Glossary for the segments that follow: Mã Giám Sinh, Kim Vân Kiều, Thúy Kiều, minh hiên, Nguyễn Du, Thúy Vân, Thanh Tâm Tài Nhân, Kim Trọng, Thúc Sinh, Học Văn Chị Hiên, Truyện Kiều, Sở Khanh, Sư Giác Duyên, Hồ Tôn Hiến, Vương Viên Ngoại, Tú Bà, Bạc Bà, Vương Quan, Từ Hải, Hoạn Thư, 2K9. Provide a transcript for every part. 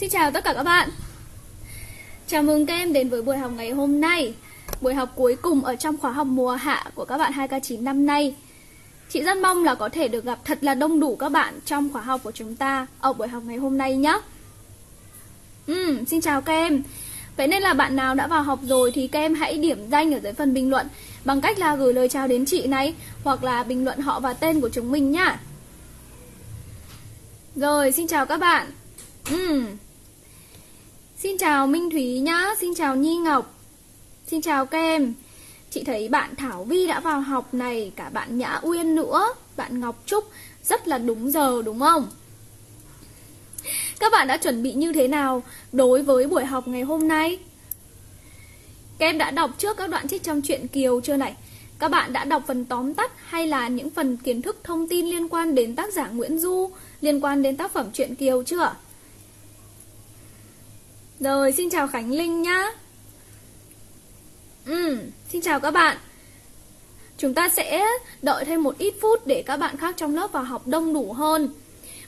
Xin chào tất cả các bạn. Chào mừng các em đến với buổi học ngày hôm nay, buổi học cuối cùng ở trong khóa học mùa hạ của các bạn 2K9 năm nay. Chị rất mong là có thể được gặp thật là đông đủ các bạn trong khóa học của chúng ta ở buổi học ngày hôm nay nhé. Xin chào các em. Vậy nên là bạn nào đã vào học rồi thì các em hãy điểm danh ở dưới phần bình luận bằng cách là gửi lời chào đến chị này, hoặc là bình luận họ và tên của chúng mình nhá. Rồi, xin chào các bạn. Xin chào Minh Thúy nhá, xin chào Nhi Ngọc. Xin chào các em. Chị thấy bạn Thảo Vi đã vào học này, cả bạn Nhã Uyên nữa, bạn Ngọc Trúc, rất là đúng giờ đúng không? Các bạn đã chuẩn bị như thế nào đối với buổi học ngày hôm nay? Các em đã đọc trước các đoạn trích trong Truyện Kiều chưa này? Các bạn đã đọc phần tóm tắt hay là những phần kiến thức thông tin liên quan đến tác giả Nguyễn Du, liên quan đến tác phẩm Truyện Kiều chưa? Rồi, xin chào Khánh Linh nhá. Xin chào các bạn. Chúng ta sẽ đợi thêm một ít phút để các bạn khác trong lớp vào học đông đủ hơn.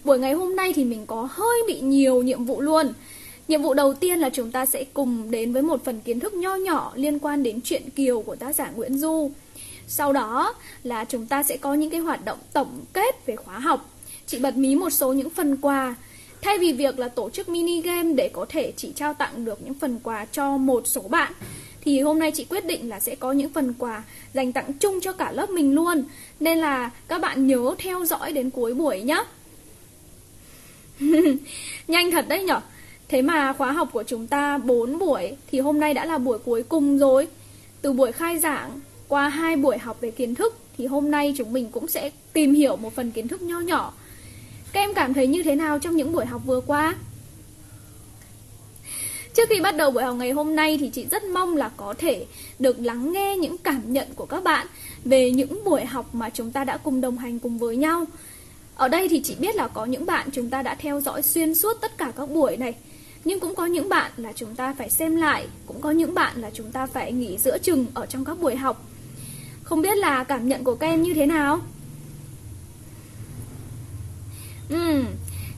Buổi ngày hôm nay thì mình có hơi bị nhiều nhiệm vụ luôn. Nhiệm vụ đầu tiên là chúng ta sẽ cùng đến với một phần kiến thức nho nhỏ liên quan đến Truyện Kiều của tác giả Nguyễn Du. Sau đó là chúng ta sẽ có những cái hoạt động tổng kết về khóa học. Chị bật mí một số những phần quà. Thay vì việc là tổ chức mini game để có thể chỉ trao tặng được những phần quà cho một số bạn, thì hôm nay chị quyết định là sẽ có những phần quà dành tặng chung cho cả lớp mình luôn. Nên là các bạn nhớ theo dõi đến cuối buổi nhé. Nhanh thật đấy nhở. Thế mà khóa học của chúng ta 4 buổi thì hôm nay đã là buổi cuối cùng rồi. Từ buổi khai giảng qua 2 buổi học về kiến thức thì hôm nay chúng mình cũng sẽ tìm hiểu một phần kiến thức nho nhỏ. Các em cảm thấy như thế nào trong những buổi học vừa qua? Trước khi bắt đầu buổi học ngày hôm nay thì chị rất mong là có thể được lắng nghe những cảm nhận của các bạn về những buổi học mà chúng ta đã cùng đồng hành cùng với nhau. Ở đây thì chị biết là có những bạn chúng ta đã theo dõi xuyên suốt tất cả các buổi này, nhưng cũng có những bạn là chúng ta phải xem lại, cũng có những bạn là chúng ta phải nghỉ giữa chừng ở trong các buổi học. Không biết là cảm nhận của các em như thế nào?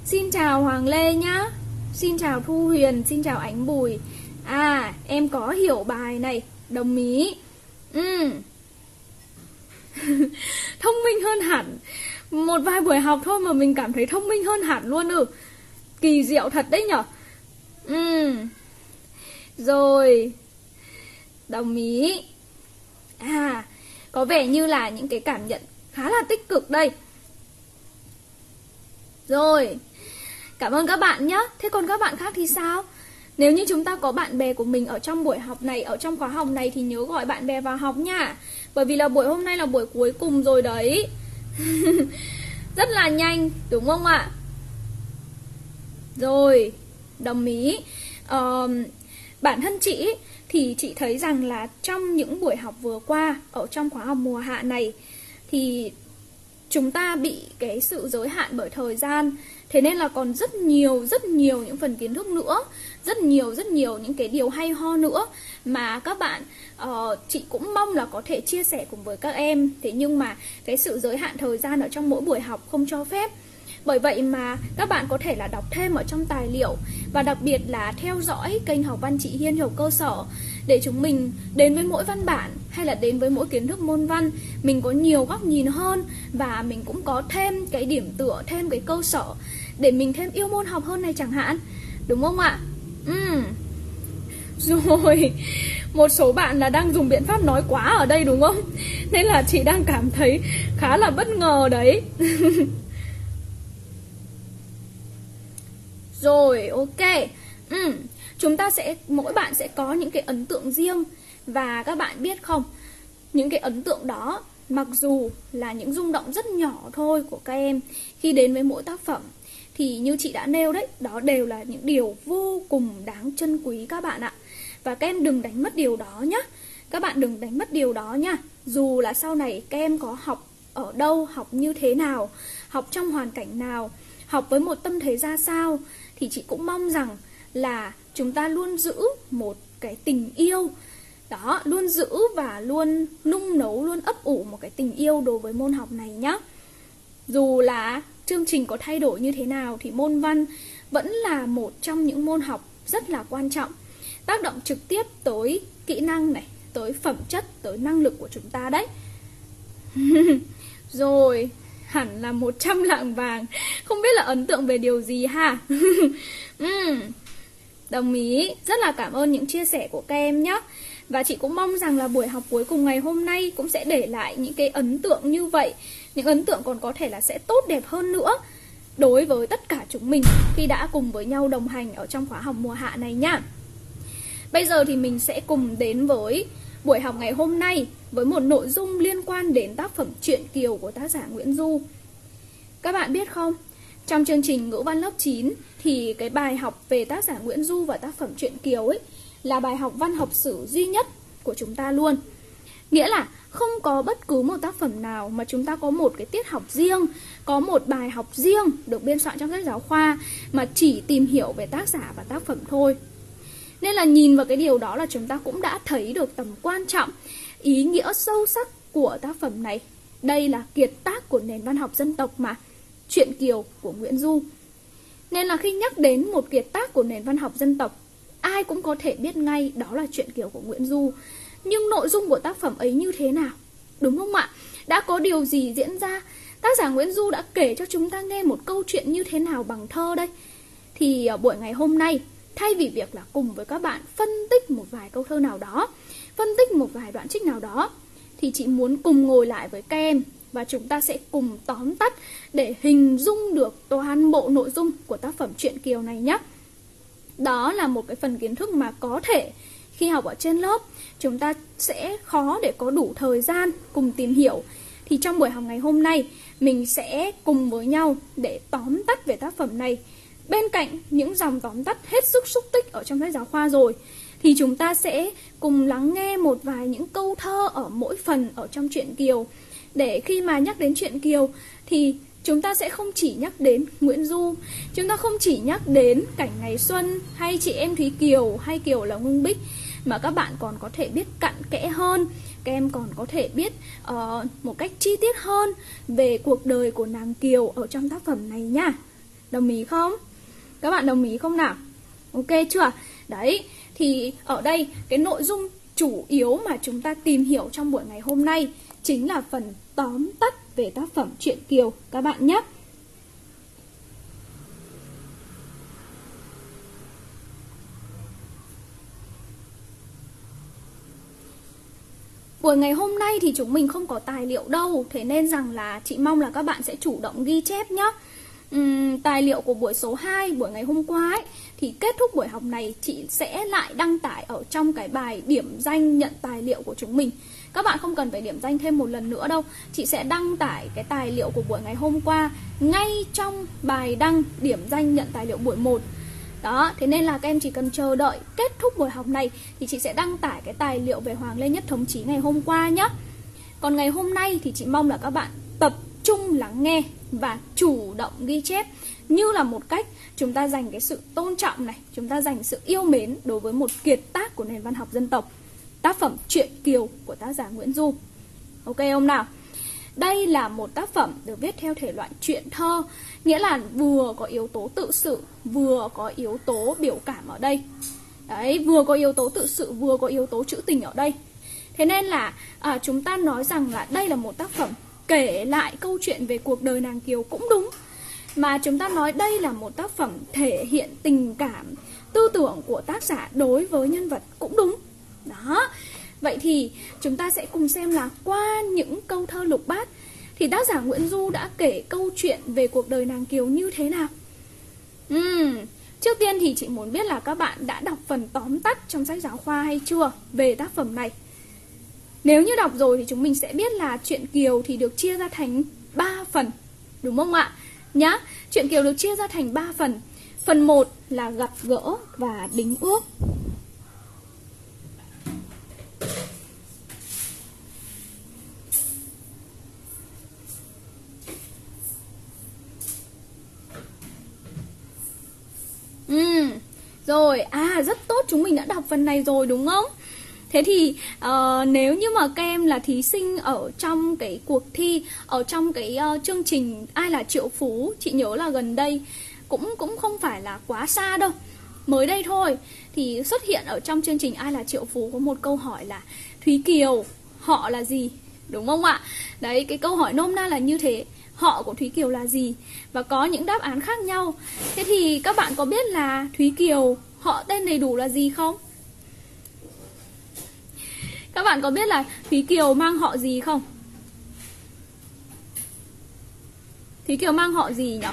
Xin chào Hoàng Lê nhá. Xin chào Thu Huyền, xin chào Ánh Bùi. À, em có hiểu bài này, đồng ý. Thông minh hơn hẳn. Một vài buổi học thôi mà mình cảm thấy thông minh hơn hẳn luôn. Kỳ diệu thật đấy nhở. Rồi, đồng ý. À, có vẻ như là những cái cảm nhận khá là tích cực đây. Rồi, cảm ơn các bạn nhé. Thế còn các bạn khác thì sao? Nếu như chúng ta có bạn bè của mình ở trong buổi học này, ở trong khóa học này thì nhớ gọi bạn bè vào học nha. Bởi vì là buổi hôm nay là buổi cuối cùng rồi đấy. Rất là nhanh, đúng không ạ? Rồi, đồng ý. Bản thân chị thì chị thấy rằng là trong những buổi học vừa qua, ở trong khóa học mùa hạ này, thì chúng ta bị cái sự giới hạn bởi thời gian. Thế nên là còn rất nhiều những phần kiến thức nữa, rất nhiều những cái điều hay ho nữa mà các bạn, chị cũng mong là có thể chia sẻ cùng với các em. Thế nhưng mà cái sự giới hạn thời gian ở trong mỗi buổi học không cho phép. Bởi vậy mà các bạn có thể là đọc thêm ở trong tài liệu, và đặc biệt là theo dõi kênh Học Văn Chị Hiên Hiểu Cơ Sở, để chúng mình đến với mỗi văn bản hay là đến với mỗi kiến thức môn văn, mình có nhiều góc nhìn hơn, và mình cũng có thêm cái điểm tựa, thêm cái cơ sở để mình thêm yêu môn học hơn này chẳng hạn. Đúng không ạ? Rồi, một số bạn là đang dùng biện pháp nói quá ở đây đúng không? Nên là chị đang cảm thấy khá là bất ngờ đấy. Rồi, ok. Chúng ta sẽ, mỗi bạn sẽ có những cái ấn tượng riêng. Và các bạn biết không, những cái ấn tượng đó, mặc dù là những rung động rất nhỏ thôi của các em khi đến với mỗi tác phẩm, thì như chị đã nêu đấy, đó đều là những điều vô cùng đáng trân quý các bạn ạ. Và các em đừng đánh mất điều đó nhé. Các bạn đừng đánh mất điều đó nha. Dù là sau này các em có học ở đâu, học như thế nào, học trong hoàn cảnh nào, học với một tâm thế ra sao, thì chị cũng mong rằng là chúng ta luôn giữ một cái tình yêu. Đó, luôn giữ và luôn nung nấu, luôn ấp ủ một cái tình yêu đối với môn học này nhá. Dù là chương trình có thay đổi như thế nào thì môn văn vẫn là một trong những môn học rất là quan trọng, tác động trực tiếp tới kỹ năng này, tới phẩm chất, tới năng lực của chúng ta đấy. Rồi, hẳn là 100 lạng vàng. Không biết là ấn tượng về điều gì ha. Đồng ý, rất là cảm ơn những chia sẻ của các em nhé. Và chị cũng mong rằng là buổi học cuối cùng ngày hôm nay cũng sẽ để lại những cái ấn tượng như vậy. Những ấn tượng còn có thể là sẽ tốt đẹp hơn nữa đối với tất cả chúng mình khi đã cùng với nhau đồng hành ở trong khóa học mùa hạ này nhá. Bây giờ thì mình sẽ cùng đến với buổi học ngày hôm nay với một nội dung liên quan đến tác phẩm Truyện Kiều của tác giả Nguyễn Du. Các bạn biết không, trong chương trình ngữ văn lớp 9 thì cái bài học về tác giả Nguyễn Du và tác phẩm Truyện Kiều ấy là bài học văn học sử duy nhất của chúng ta luôn. Nghĩa là không có bất cứ một tác phẩm nào mà chúng ta có một cái tiết học riêng, có một bài học riêng được biên soạn trong sách giáo khoa mà chỉ tìm hiểu về tác giả và tác phẩm thôi. Nên là nhìn vào cái điều đó là chúng ta cũng đã thấy được tầm quan trọng, ý nghĩa sâu sắc của tác phẩm này. Đây là kiệt tác của nền văn học dân tộc mà, Truyện Kiều của Nguyễn Du. Nên là khi nhắc đến một kiệt tác của nền văn học dân tộc, ai cũng có thể biết ngay đó là Truyện Kiều của Nguyễn Du. Nhưng nội dung của tác phẩm ấy như thế nào? Đúng không ạ? Đã có điều gì diễn ra? Tác giả Nguyễn Du đã kể cho chúng ta nghe một câu chuyện như thế nào bằng thơ đây? Thì ở buổi ngày hôm nay, thay vì việc là cùng với các bạn phân tích một vài câu thơ nào đó, phân tích một vài đoạn trích nào đó, thì chị muốn cùng ngồi lại với các em và chúng ta sẽ cùng tóm tắt để hình dung được toàn bộ nội dung của tác phẩm Truyện Kiều này nhé. Đó là một cái phần kiến thức mà có thể khi học ở trên lớp chúng ta sẽ khó để có đủ thời gian cùng tìm hiểu. Thì trong buổi học ngày hôm nay mình sẽ cùng với nhau để tóm tắt về tác phẩm này. Bên cạnh những dòng tóm tắt hết sức xúc tích ở trong sách giáo khoa rồi, thì chúng ta sẽ cùng lắng nghe một vài những câu thơ ở mỗi phần ở trong Truyện Kiều. Để khi mà nhắc đến Truyện Kiều thì chúng ta sẽ không chỉ nhắc đến Nguyễn Du, chúng ta không chỉ nhắc đến Cảnh Ngày Xuân hay Chị Em Thúy Kiều hay Kiều là Ngưng Bích, mà các bạn còn có thể biết cặn kẽ hơn, các em còn có thể biết một cách chi tiết hơn về cuộc đời của nàng Kiều ở trong tác phẩm này nha. Đồng ý không? Các bạn đồng ý không nào? Ok chưa? Đấy, thì ở đây cái nội dung chủ yếu mà chúng ta tìm hiểu trong buổi ngày hôm nay chính là phần tóm tắt về tác phẩm Truyện Kiều các bạn nhé. Buổi ngày hôm nay thì chúng mình không có tài liệu đâu, thế nên rằng là chị mong là các bạn sẽ chủ động ghi chép nhé. Tài liệu của buổi số 2, buổi ngày hôm qua ấy, thì kết thúc buổi học này chị sẽ lại đăng tải ở trong cái bài điểm danh nhận tài liệu của chúng mình. Các bạn không cần phải điểm danh thêm một lần nữa đâu. Chị sẽ đăng tải cái tài liệu của buổi ngày hôm qua ngay trong bài đăng điểm danh nhận tài liệu buổi 1. Đó, thế nên là các em chỉ cần chờ đợi kết thúc buổi học này thì chị sẽ đăng tải cái tài liệu về Hoàng Lê Nhất Thống Chí ngày hôm qua nhé. Còn ngày hôm nay thì chị mong là các bạn tập trung lắng nghe và chủ động ghi chép như là một cách chúng ta dành cái sự tôn trọng này, chúng ta dành sự yêu mến đối với một kiệt tác của nền văn học dân tộc, tác phẩm Truyện Kiều của tác giả Nguyễn Du. Ok không nào? Đây là một tác phẩm được viết theo thể loại truyện thơ, nghĩa là vừa có yếu tố tự sự, vừa có yếu tố biểu cảm ở đây. Đấy, vừa có yếu tố tự sự, vừa có yếu tố trữ tình ở đây. Thế nên là chúng ta nói rằng là đây là một tác phẩm kể lại câu chuyện về cuộc đời nàng Kiều cũng đúng, mà chúng ta nói đây là một tác phẩm thể hiện tình cảm, tư tưởng của tác giả đối với nhân vật cũng đúng. Đó, vậy thì chúng ta sẽ cùng xem là qua những câu thơ lục bát thì tác giả Nguyễn Du đã kể câu chuyện về cuộc đời nàng Kiều như thế nào. Trước tiên thì chị muốn biết là các bạn đã đọc phần tóm tắt trong sách giáo khoa hay chưa về tác phẩm này. Nếu như đọc rồi thì chúng mình sẽ biết là Truyện Kiều thì được chia ra thành 3 phần, đúng không ạ? Nhá, Truyện Kiều được chia ra thành 3 phần. Phần 1 là gặp gỡ và đính ước. Rồi, rất tốt, chúng mình đã đọc phần này rồi đúng không? Thế thì nếu như mà các em là thí sinh ở trong cái cuộc thi, ở trong cái chương trình Ai Là Triệu Phú, chị nhớ là gần đây cũng không phải là quá xa đâu. Mới đây thôi thì xuất hiện ở trong chương trình Ai Là Triệu Phú có một câu hỏi là Thúy Kiều họ là gì, đúng không ạ? Đấy, cái câu hỏi nôm na là như thế, họ của Thúy Kiều là gì, và có những đáp án khác nhau. Thế thì các bạn có biết là Thúy Kiều họ tên đầy đủ là gì không? Các bạn có biết là Thúy Kiều mang họ gì không? Thúy Kiều mang họ gì nhỉ?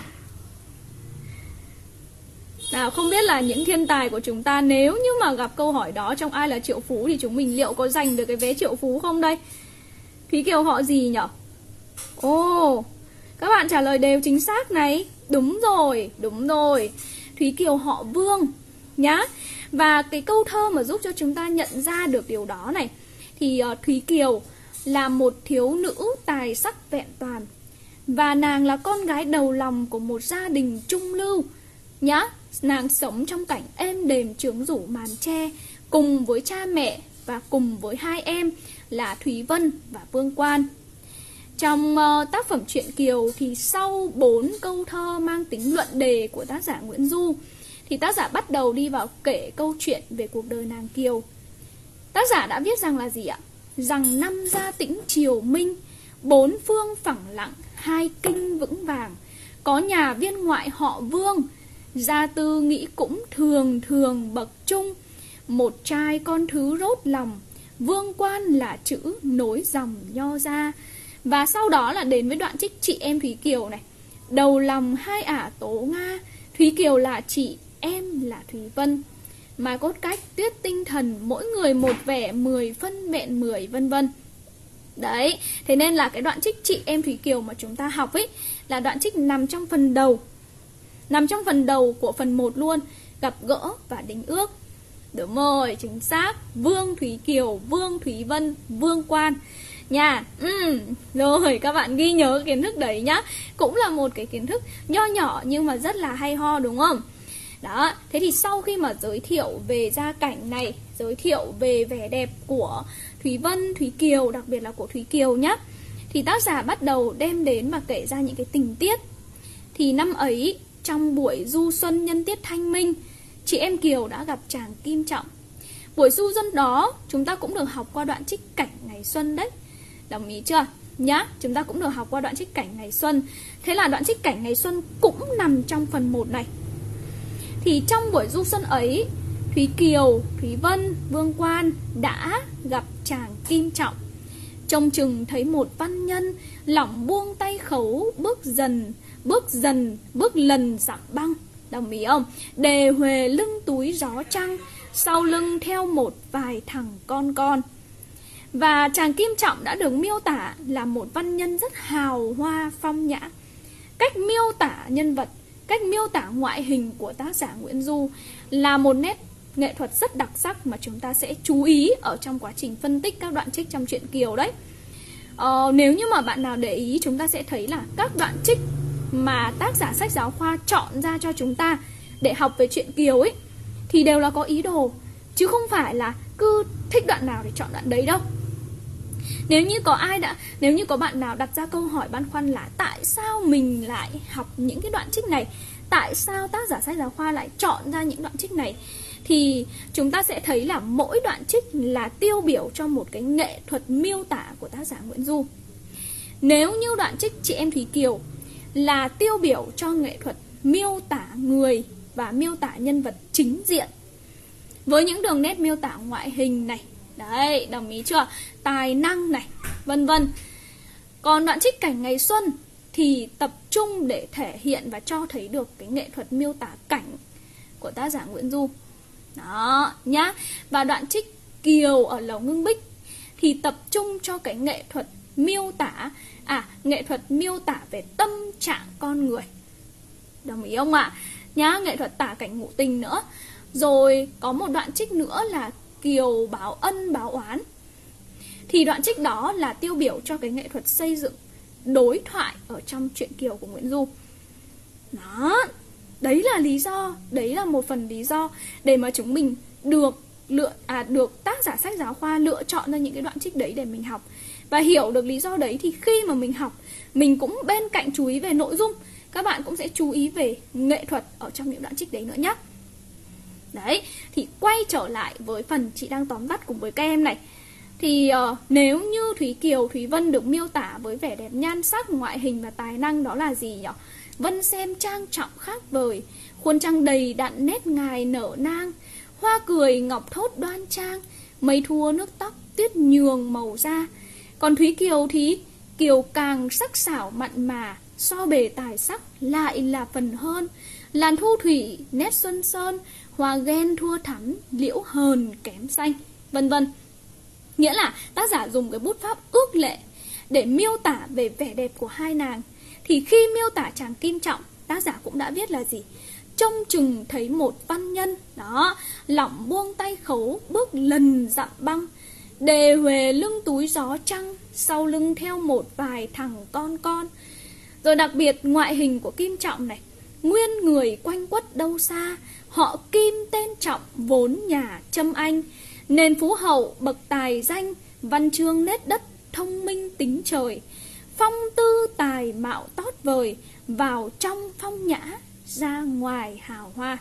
Nào, không biết là những thiên tài của chúng ta nếu như mà gặp câu hỏi đó trong Ai Là Triệu Phú thì chúng mình liệu có giành được cái vé triệu phú không đây? Thúy Kiều họ gì nhỉ? Ồ, các bạn trả lời đều chính xác này. Đúng rồi, đúng rồi. Thúy Kiều họ Vương nhá. Và cái câu thơ mà giúp cho chúng ta nhận ra được điều đó này thì Thúy Kiều là một thiếu nữ tài sắc vẹn toàn, và nàng là con gái đầu lòng của một gia đình trung lưu nhá. Nàng sống trong cảnh êm đềm trướng rủ màn tre cùng với cha mẹ và cùng với hai em là Thúy Vân và Vương Quan. Trong tác phẩm Truyện Kiều thì sau 4 câu thơ mang tính luận đề của tác giả Nguyễn Du thì tác giả bắt đầu đi vào kể câu chuyện về cuộc đời nàng Kiều. Tác giả đã viết rằng là gì ạ? Rằng năm gia tĩnh triều minh, bốn phương phẳng lặng, hai kinh vững vàng. Có nhà viên ngoại họ Vương, gia tư nghĩ cũng thường thường bậc trung. Một trai con thứ rốt lòng, Vương Quan là chữ nối dòng nho ra. Và sau đó là đến với đoạn trích chị em Thúy Kiều này. Đầu lòng hai ả tố nga, Thúy Kiều là chị, em là Thúy Vân. Mà cốt cách tuyết tinh thần, mỗi người một vẻ, 10 phân mện 10, vân vân. Đấy, thế nên là cái đoạn trích chị em Thúy Kiều mà chúng ta học ấy là đoạn trích nằm trong phần đầu, nằm trong phần đầu của phần 1 luôn, gặp gỡ và đính ước. Đúng rồi, chính xác. Vương Thúy Kiều, Vương Thúy Vân, Vương Quan nha. Rồi, các bạn ghi nhớ kiến thức đấy nhá. Cũng là một cái kiến thức nho nhỏ nhưng mà rất là hay ho, đúng không? Đó, thế thì sau khi mà giới thiệu về gia cảnh này, giới thiệu về vẻ đẹp của Thúy Vân, Thúy Kiều, đặc biệt là của Thúy Kiều nhá, thì tác giả bắt đầu đem đến và kể ra những cái tình tiết. Thì năm ấy, trong buổi du xuân nhân tiết thanh minh, chị em Kiều đã gặp chàng Kim Trọng. Buổi du xuân đó, chúng ta cũng được học qua đoạn trích cảnh ngày xuân đấy. Đồng ý chưa? Nhá, chúng ta cũng được học qua đoạn trích cảnh ngày xuân. Thế là đoạn trích cảnh ngày xuân cũng nằm trong phần 1 này. Thì trong buổi du xuân ấy, Thúy Kiều, Thúy Vân, Vương Quan đã gặp chàng Kim Trọng. Trông chừng thấy một văn nhân, lỏng buông tay khấu, bước lần dặm băng. Đồng ý không? Đề huề lưng túi gió trăng, sau lưng theo một vài thằng con. Và chàng Kim Trọng đã được miêu tả là một văn nhân rất hào hoa phong nhã. Cách miêu tả nhân vật, cách miêu tả ngoại hình của tác giả Nguyễn Du là một nét nghệ thuật rất đặc sắc mà chúng ta sẽ chú ý ở trong quá trình phân tích các đoạn trích trong Truyện Kiều đấy. Nếu như mà bạn nào để ý, chúng ta sẽ thấy là các đoạn trích mà tác giả sách giáo khoa chọn ra cho chúng ta để học về Truyện Kiều ấy thì đều là có ý đồ, chứ không phải là cứ thích đoạn nào thì chọn đoạn đấy đâu. Nếu như có bạn nào đặt ra câu hỏi băn khoăn là tại sao mình lại học những cái đoạn trích này, tại sao tác giả sách giáo khoa lại chọn ra những đoạn trích này, thì chúng ta sẽ thấy là mỗi đoạn trích là tiêu biểu cho một cái nghệ thuật miêu tả của tác giả Nguyễn Du. Nếu như đoạn trích chị em Thúy Kiều là tiêu biểu cho nghệ thuật miêu tả người và miêu tả nhân vật chính diện, với những đường nét miêu tả ngoại hình này, đấy, đồng ý chưa? Tài năng này, vân vân. Còn đoạn trích cảnh ngày xuân thì tập trung để thể hiện và cho thấy được cái nghệ thuật miêu tả cảnh của tác giả Nguyễn Du. Đó, nhá. Và đoạn trích Kiều ở Lầu Ngưng Bích thì tập trung cho cái nghệ thuật miêu tả, nghệ thuật miêu tả về tâm trạng con người. Đồng ý không ạ? Nhá, nghệ thuật tả cảnh ngụ tình nữa. Rồi có một đoạn trích nữa là Kiều báo ân báo oán. Thì đoạn trích đó là tiêu biểu cho cái nghệ thuật xây dựng đối thoại ở trong Truyện Kiều của Nguyễn Du. Đó, đấy là lý do, đấy là một phần lý do để mà chúng mình được tác giả sách giáo khoa lựa chọn ra những cái đoạn trích đấy để mình học. Và hiểu được lý do đấy thì khi mà mình học, mình cũng bên cạnh chú ý về nội dung, Các bạn cũng sẽ chú ý về nghệ thuật ở trong những đoạn trích đấy nữa nhé. Đấy, thì quay trở lại với phần chị đang tóm tắt cùng với các em này. Thì nếu như Thúy Kiều, Thúy Vân được miêu tả với vẻ đẹp nhan sắc, ngoại hình và tài năng đó là gì nhỉ? Vân xem trang trọng khác vời, khuôn trăng đầy đặn nét ngài nở nang, hoa cười ngọc thốt đoan trang, mây thua nước tóc tuyết nhường màu da. Còn Thúy Kiều thì kiều càng sắc sảo mặn mà, so bề tài sắc lại là phần hơn. Làn thu thủy nét xuân sơn, hoa ghen thua thắm liễu hờn kém xanh, vân vân. Nghĩa là tác giả dùng cái bút pháp ước lệ để miêu tả về vẻ đẹp của hai nàng. Thì khi miêu tả chàng Kim Trọng, tác giả cũng đã viết là gì? Trông chừng thấy một văn nhân, đó, lỏng buông tay khấu, bước lần dặm băng, đề huề lưng túi gió trăng, sau lưng theo một vài thằng con. Rồi đặc biệt ngoại hình của Kim Trọng này, nguyên người quanh quất đâu xa, họ Kim tên Trọng vốn nhà Trâm Anh, nền phú hậu bậc tài danh, văn chương nết đất, thông minh tính trời, phong tư tài mạo tót vời, vào trong phong nhã, ra ngoài hào hoa.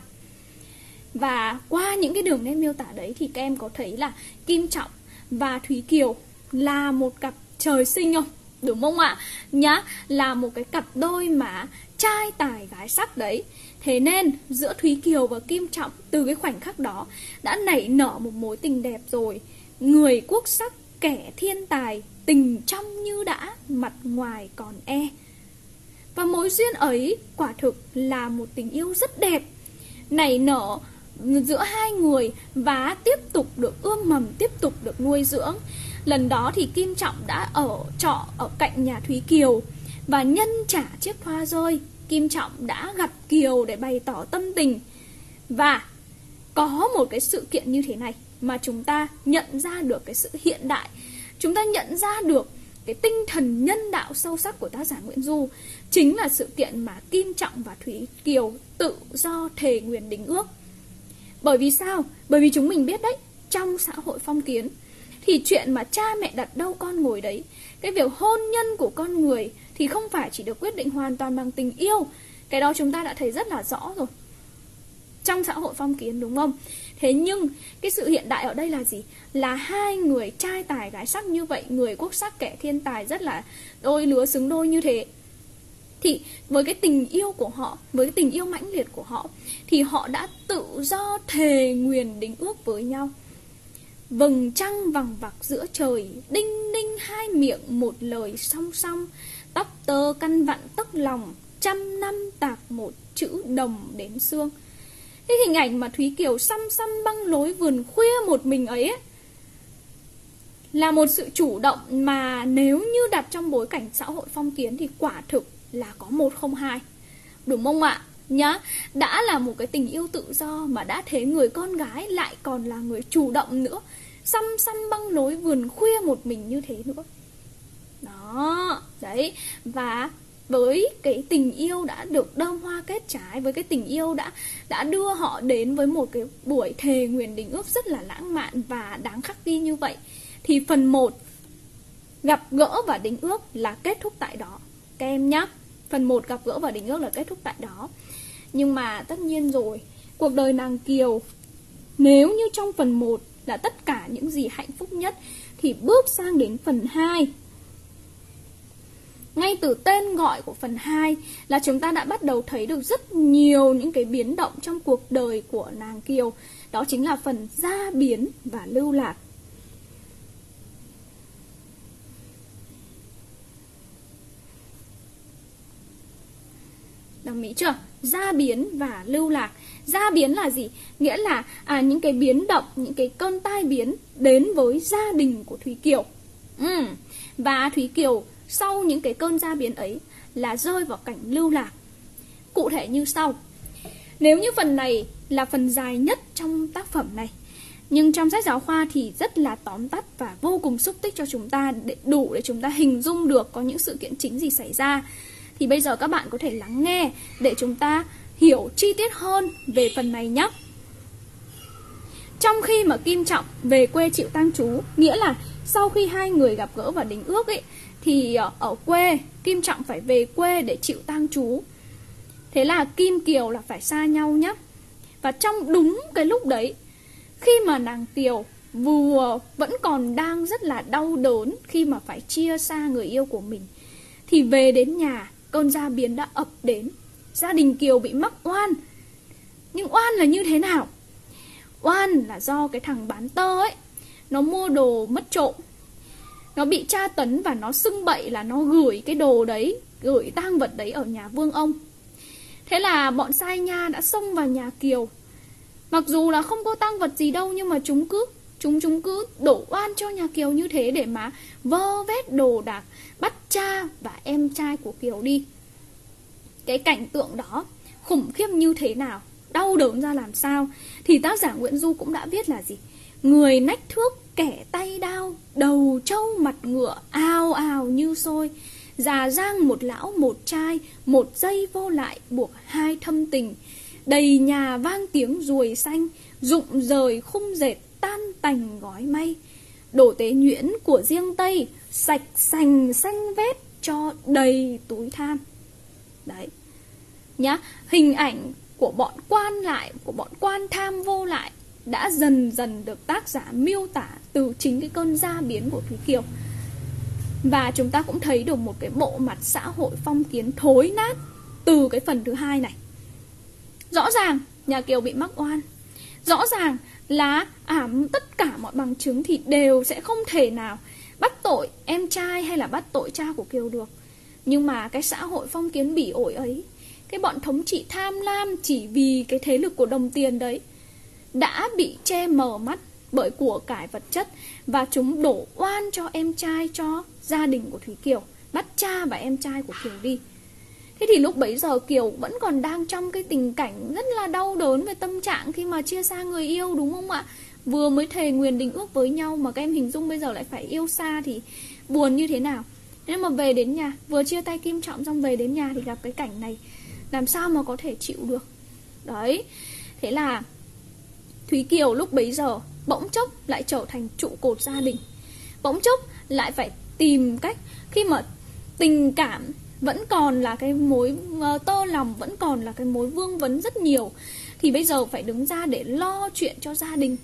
Và qua những cái đường nét miêu tả đấy thì các em có thấy là Kim Trọng và Thúy Kiều là một cặp trời sinh không? Đúng không ạ? Nhá, là một cái cặp đôi mà trai tài gái sắc đấy. Thế nên giữa Thúy Kiều và Kim Trọng từ cái khoảnh khắc đó đã nảy nở một mối tình đẹp rồi. Người quốc sắc, kẻ thiên tài, tình trong như đã, mặt ngoài còn e. Và mối duyên ấy quả thực là một tình yêu rất đẹp, nảy nở giữa hai người và tiếp tục được ươm mầm, tiếp tục được nuôi dưỡng. Lần đó thì Kim Trọng đã ở trọ ở cạnh nhà Thúy Kiều, và nhân trả chiếc hoa rơi, Kim Trọng đã gặp Kiều để bày tỏ tâm tình. Và có một cái sự kiện như thế này mà chúng ta nhận ra được cái sự hiện đại, chúng ta nhận ra được cái tinh thần nhân đạo sâu sắc của tác giả Nguyễn Du, chính là sự kiện mà Kim Trọng và Thúy Kiều tự do thề nguyền đính ước. Bởi vì sao? Bởi vì chúng mình biết đấy, trong xã hội phong kiến thì chuyện mà cha mẹ đặt đâu con ngồi đấy, cái việc hôn nhân của con người thì không phải chỉ được quyết định hoàn toàn bằng tình yêu. Cái đó chúng ta đã thấy rất là rõ rồi, trong xã hội phong kiến, đúng không? Thế nhưng cái sự hiện đại ở đây là gì? Là hai người trai tài gái sắc như vậy, người quốc sắc kẻ thiên tài, rất là đôi lứa xứng đôi như thế. Thì với cái tình yêu của họ, với cái tình yêu mãnh liệt của họ, thì họ đã tự do thề nguyền đính ước với nhau. Vầng trăng vằng vặc giữa trời, đinh đinh hai miệng một lời song song, tóc tơ căn vặn tấc lòng, trăm năm tạc một chữ đồng đến xương. Cái hình ảnh mà Thúy Kiều xăm xăm băng lối vườn khuya một mình ấy là một sự chủ động mà nếu như đặt trong bối cảnh xã hội phong kiến thì quả thực là có 102, đúng không ạ? Nhá, đã là một cái tình yêu tự do mà đã thế người con gái lại còn là người chủ động nữa, xăm xăm băng lối vườn khuya một mình như thế nữa. Đó, đấy. Và với cái tình yêu đã được đơm hoa kết trái, với cái tình yêu đã đưa họ đến với một cái buổi thề nguyền đính ước rất là lãng mạn và đáng khắc ghi như vậy, thì phần 1 gặp gỡ và đính ước là kết thúc tại đó các em nhé. Phần 1 gặp gỡ và đính ước là kết thúc tại đó. Nhưng mà tất nhiên rồi, cuộc đời nàng Kiều, nếu như trong phần 1 là tất cả những gì hạnh phúc nhất, thì bước sang đến phần 2, ngay từ tên gọi của phần 2 là chúng ta đã bắt đầu thấy được rất nhiều những cái biến động trong cuộc đời của nàng Kiều. Đó chính là phần gia biến và lưu lạc. Đồng ý chưa? Gia biến và lưu lạc. Gia biến là gì? Nghĩa là những cái biến động, những cái cơn tai biến đến với gia đình của Thúy Kiều. Và Thúy Kiều sau những cái cơn gia biến ấy là rơi vào cảnh lưu lạc. Cụ thể như sau. Nếu như phần này là phần dài nhất trong tác phẩm này, nhưng trong sách giáo khoa thì rất là tóm tắt và vô cùng xúc tích cho chúng ta, đủ để chúng ta hình dung được có những sự kiện chính gì xảy ra. Thì bây giờ các bạn có thể lắng nghe để chúng ta hiểu chi tiết hơn về phần này nhé. Trong khi mà Kim Trọng về quê chịu tang trú, nghĩa là sau khi hai người gặp gỡ và đính ước ấy, thì ở quê Kim Trọng phải về quê để chịu tang trú. Thế là Kim Kiều là phải xa nhau nhá. Và trong đúng cái lúc đấy, khi mà nàng Kiều vừa vẫn còn đang rất là đau đớn khi mà phải chia xa người yêu của mình, thì về đến nhà, cơn gia biến đã ập đến. Gia đình Kiều bị mắc oan. Nhưng oan là như thế nào? Oan là do cái thằng bán tơ ấy, nó mua đồ mất trộm, nó bị tra tấn và nó xưng bậy là nó gửi cái đồ đấy, gửi tang vật đấy ở nhà Vương ông. Thế là bọn sai nha đã xông vào nhà Kiều. Mặc dù là không có tang vật gì đâu, nhưng mà chúng cứ đổ oan cho nhà Kiều như thế để mà vơ vét đồ đạc, bắt cha và em trai của Kiều đi. Cái cảnh tượng đó khủng khiếp như thế nào, đau đớn ra làm sao, thì tác giả Nguyễn Du cũng đã viết là gì? Người nách thước, kẻ tay đao, đầu trâu mặt ngựa, ào ào như sôi. Già giang một lão một trai, một giây vô lại buộc hai thâm tình. Đầy nhà vang tiếng ruồi xanh, rụng rời khung dệt tan tành gói may. Đổ tế nhuyễn của riêng Tây, sạch sành xanh vết cho đầy túi than. Đấy nhá, hình ảnh của bọn quan lại, của bọn quan tham vô lại đã dần dần được tác giả miêu tả từ chính cái cơn gia biến của Thúy Kiều. Và chúng ta cũng thấy được một cái bộ mặt xã hội phong kiến thối nát từ cái phần thứ hai này. Rõ ràng nhà Kiều bị mắc oan, rõ ràng là tất cả mọi bằng chứng thì đều sẽ không thể nào bắt tội em trai hay là bắt tội cha của Kiều được. Nhưng mà cái xã hội phong kiến bỉ ổi ấy, cái bọn thống trị tham lam chỉ vì cái thế lực của đồng tiền đấy, đã bị che mờ mắt bởi của cải vật chất, và chúng đổ oan cho em trai, cho gia đình của Thúy Kiều, bắt cha và em trai của Kiều đi. Thế thì lúc bấy giờ Kiều vẫn còn đang trong cái tình cảnh rất là đau đớn về tâm trạng khi mà chia xa người yêu, đúng không ạ? Vừa mới thề nguyền đính ước với nhau mà các em hình dung bây giờ lại phải yêu xa thì buồn như thế nào. Nên mà về đến nhà, vừa chia tay Kim Trọng xong về đến nhà thì gặp cái cảnh này, làm sao mà có thể chịu được. Đấy, thế là Thúy Kiều lúc bấy giờ bỗng chốc lại trở thành trụ cột gia đình. Bỗng chốc lại phải tìm cách, khi mà tình cảm vẫn còn là cái mối tơ lòng, vẫn còn là cái mối vương vấn rất nhiều, thì bây giờ phải đứng ra để lo chuyện cho gia đình.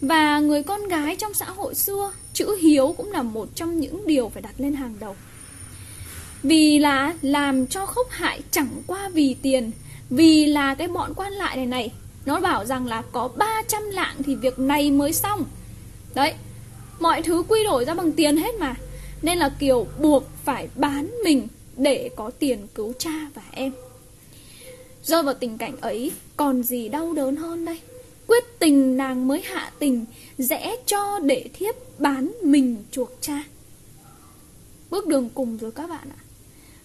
Và người con gái trong xã hội xưa, chữ hiếu cũng là một trong những điều phải đặt lên hàng đầu. Vì là làm cho khốc hại chẳng qua vì tiền. Vì là cái bọn quan lại này, nó bảo rằng là có 300 lạng thì việc này mới xong. Đấy, mọi thứ quy đổi ra bằng tiền hết mà. Nên là Kiều buộc phải bán mình để có tiền cứu cha và em. Rơi vào tình cảnh ấy, còn gì đau đớn hơn đây? Quyết tình nàng mới hạ tình, rẽ cho để thiếp bán mình chuộc cha. Bước đường cùng rồi các bạn ạ.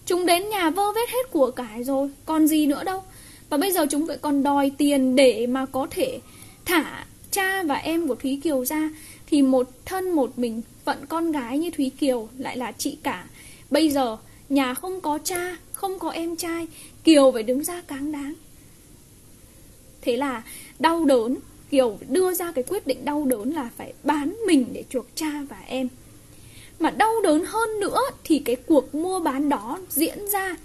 Chúng đến nhà vơ vét hết của cải rồi, còn gì nữa đâu. Và bây giờ chúng lại còn đòi tiền để mà có thể thả cha và em của Thúy Kiều ra. Thì một thân một mình, phận con gái như Thúy Kiều lại là chị cả. Bây giờ nhà không có cha, không có em trai, Kiều phải đứng ra cáng đáng. Thế là đau đớn, Kiều đưa ra cái quyết định đau đớn là phải bán mình để chuộc cha và em. Mà đau đớn hơn nữa thì cái cuộc mua bán đó diễn ra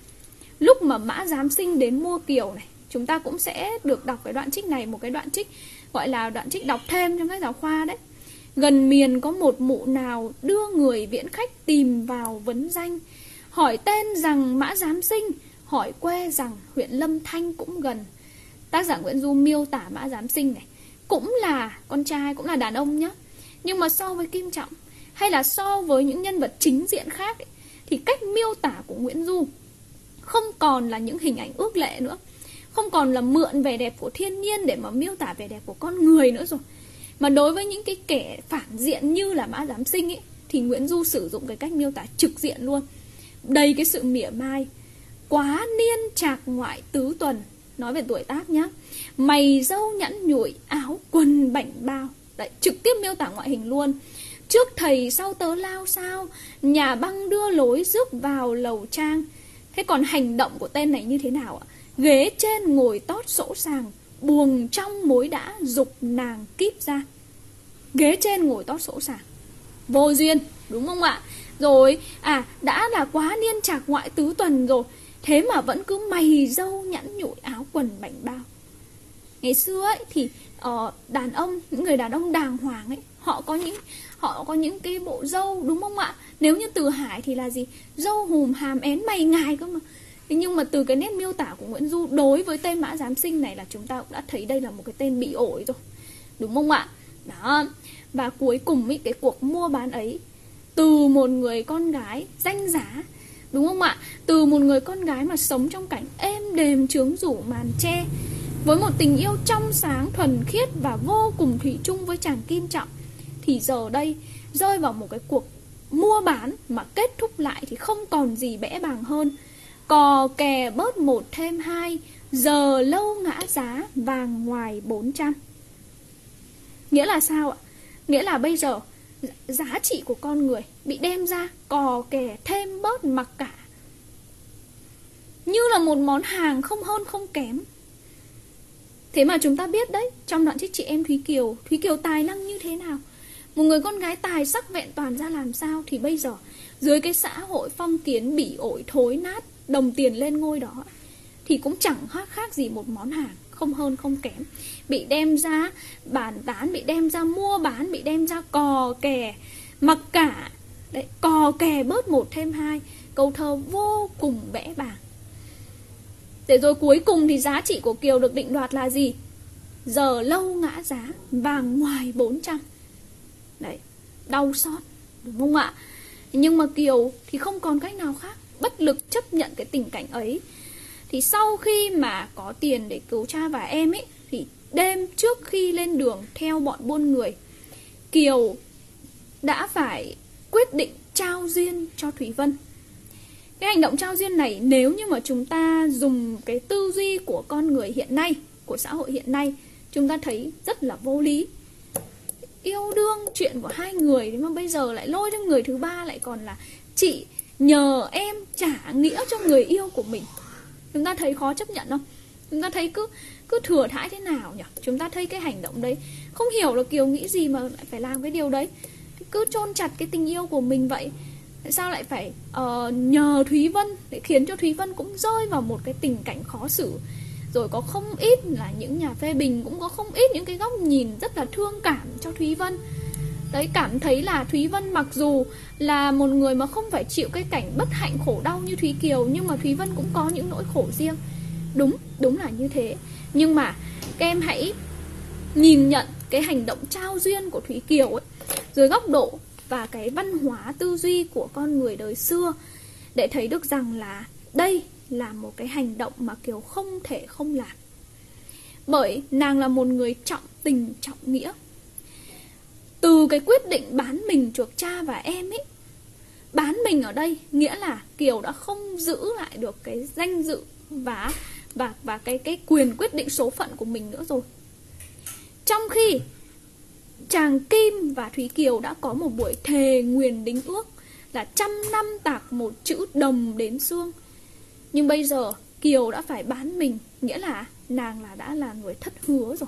lúc mà Mã Giám Sinh đến mua Kiều này. Chúng ta cũng sẽ được đọc cái đoạn trích này, một cái đoạn trích gọi là đoạn trích đọc thêm trong các giáo khoa đấy. Gần miền có một mụ nào đưa người viễn khách tìm vào vấn danh, hỏi tên rằng Mã Giám Sinh, hỏi quê rằng huyện Lâm Thanh cũng gần. Tác giả Nguyễn Du miêu tả Mã Giám Sinh này cũng là con trai, cũng là đàn ông nhá. Nhưng mà so với Kim Trọng hay là so với những nhân vật chính diện khác ấy, thì cách miêu tả của Nguyễn Du không còn là những hình ảnh ước lệ nữa, không còn là mượn vẻ đẹp của thiên nhiên để mà miêu tả vẻ đẹp của con người nữa rồi. Mà đối với những cái kẻ phản diện như là Mã Giám Sinh ấy, thì Nguyễn Du sử dụng cái cách miêu tả trực diện luôn, đầy cái sự mỉa mai. Quá niên trạc ngoại tứ tuần, nói về tuổi tác nhá, mày râu nhẵn nhụi, áo quần bảnh bao. Đấy, trực tiếp miêu tả ngoại hình luôn. Trước thầy sau tớ lao sao, nhà băng đưa lối rước vào lầu trang. Thế còn hành động của tên này như thế nào ạ? Ghế trên ngồi tót sỗ sàng, buồng trong mối đã dục nàng kíp ra. Ghế trên ngồi tót sỗ sàng, vô duyên, đúng không ạ? Rồi, đã là quá niên trạc ngoại tứ tuần rồi, thế mà vẫn cứ mày râu nhẵn nhụi, áo quần bảnh bao. Ngày xưa ấy thì đàn ông, những người đàn ông đàng hoàng ấy, họ có những cái bộ râu, đúng không ạ? Nếu như Từ Hải thì là gì? Râu hùm hàm én mày ngài cơ mà. Nhưng mà từ cái nét miêu tả của Nguyễn Du đối với tên Mã Giám Sinh này là chúng ta cũng đã thấy đây là một cái tên bị ổi rồi, đúng không ạ? Đó. Và cuối cùng ý, cái cuộc mua bán ấy từ một người con gái danh giá, đúng không ạ? Từ một người con gái mà sống trong cảnh êm đềm trướng rủ màn tre, với một tình yêu trong sáng, thuần khiết và vô cùng thủy chung với chàng Kim Trọng, thì giờ đây rơi vào một cái cuộc mua bán mà kết thúc lại thì không còn gì bẽ bàng hơn. Cò kè bớt một thêm hai, giờ lâu ngã giá vàng ngoài 400. Nghĩa là sao ạ? Nghĩa là bây giờ giá trị của con người bị đem ra cò kè thêm bớt mặc cả, như là một món hàng không hơn không kém. Thế mà chúng ta biết đấy, trong đoạn trích chị em Thúy Kiều tài năng như thế nào, một người con gái tài sắc vẹn toàn ra làm sao, thì bây giờ dưới cái xã hội phong kiến bỉ ổi thối nát, đồng tiền lên ngôi đó, thì cũng chẳng khác gì một món hàng không hơn không kém, bị đem ra bàn tán, bị đem ra mua bán, bị đem ra cò kè mặc cả. Đấy, cò kè bớt một thêm hai, câu thơ vô cùng bẽ bàng. Để rồi cuối cùng thì giá trị của Kiều được định đoạt là gì? Giờ lâu ngã giá vàng ngoài 400. Đấy, đau xót, đúng không ạ? Nhưng mà Kiều thì không còn cách nào khác, bất lực chấp nhận cái tình cảnh ấy. Thì sau khi mà có tiền để cứu cha và em ấy, thì đêm trước khi lên đường theo bọn buôn người, Kiều đã phải quyết định trao duyên cho Thúy Vân. Cái hành động trao duyên này, nếu như mà chúng ta dùng cái tư duy của con người hiện nay, của xã hội hiện nay, chúng ta thấy rất là vô lý. Yêu đương, chuyện của hai người, nhưng mà bây giờ lại lôi thêm người thứ ba, lại còn là chị nhờ em trả nghĩa cho người yêu của mình. Chúng ta thấy khó chấp nhận không? Chúng ta thấy cứ thừa thãi thế nào nhỉ? Chúng ta thấy cái hành động đấy, không hiểu là Kiều nghĩ gì mà lại phải làm cái điều đấy. Cứ chôn chặt cái tình yêu của mình vậy. Tại sao lại phải nhờ Thúy Vân, để khiến cho Thúy Vân cũng rơi vào một cái tình cảnh khó xử. Rồi có không ít là những nhà phê bình, cũng có không ít những cái góc nhìn rất là thương cảm cho Thúy Vân. Đấy, cảm thấy là Thúy Vân mặc dù là một người mà không phải chịu cái cảnh bất hạnh khổ đau như Thúy Kiều, nhưng mà Thúy Vân cũng có những nỗi khổ riêng. Đúng là như thế. Nhưng mà các em hãy nhìn nhận cái hành động trao duyên của Thúy Kiều ấy, dưới góc độ và cái văn hóa tư duy của con người đời xưa, để thấy được rằng là đây là một cái hành động mà Kiều không thể không làm. Bởi nàng là một người trọng tình trọng nghĩa. Từ cái quyết định bán mình chuộc cha và em ấy, bán mình ở đây nghĩa là Kiều đã không giữ lại được cái danh dự và cái quyền quyết định số phận của mình nữa rồi. Trong khi chàng Kim và Thúy Kiều đã có một buổi thề nguyền đính ước là 100 năm tạc một chữ đồng đến xương. Nhưng bây giờ Kiều đã phải bán mình, nghĩa là nàng đã là người thất hứa rồi.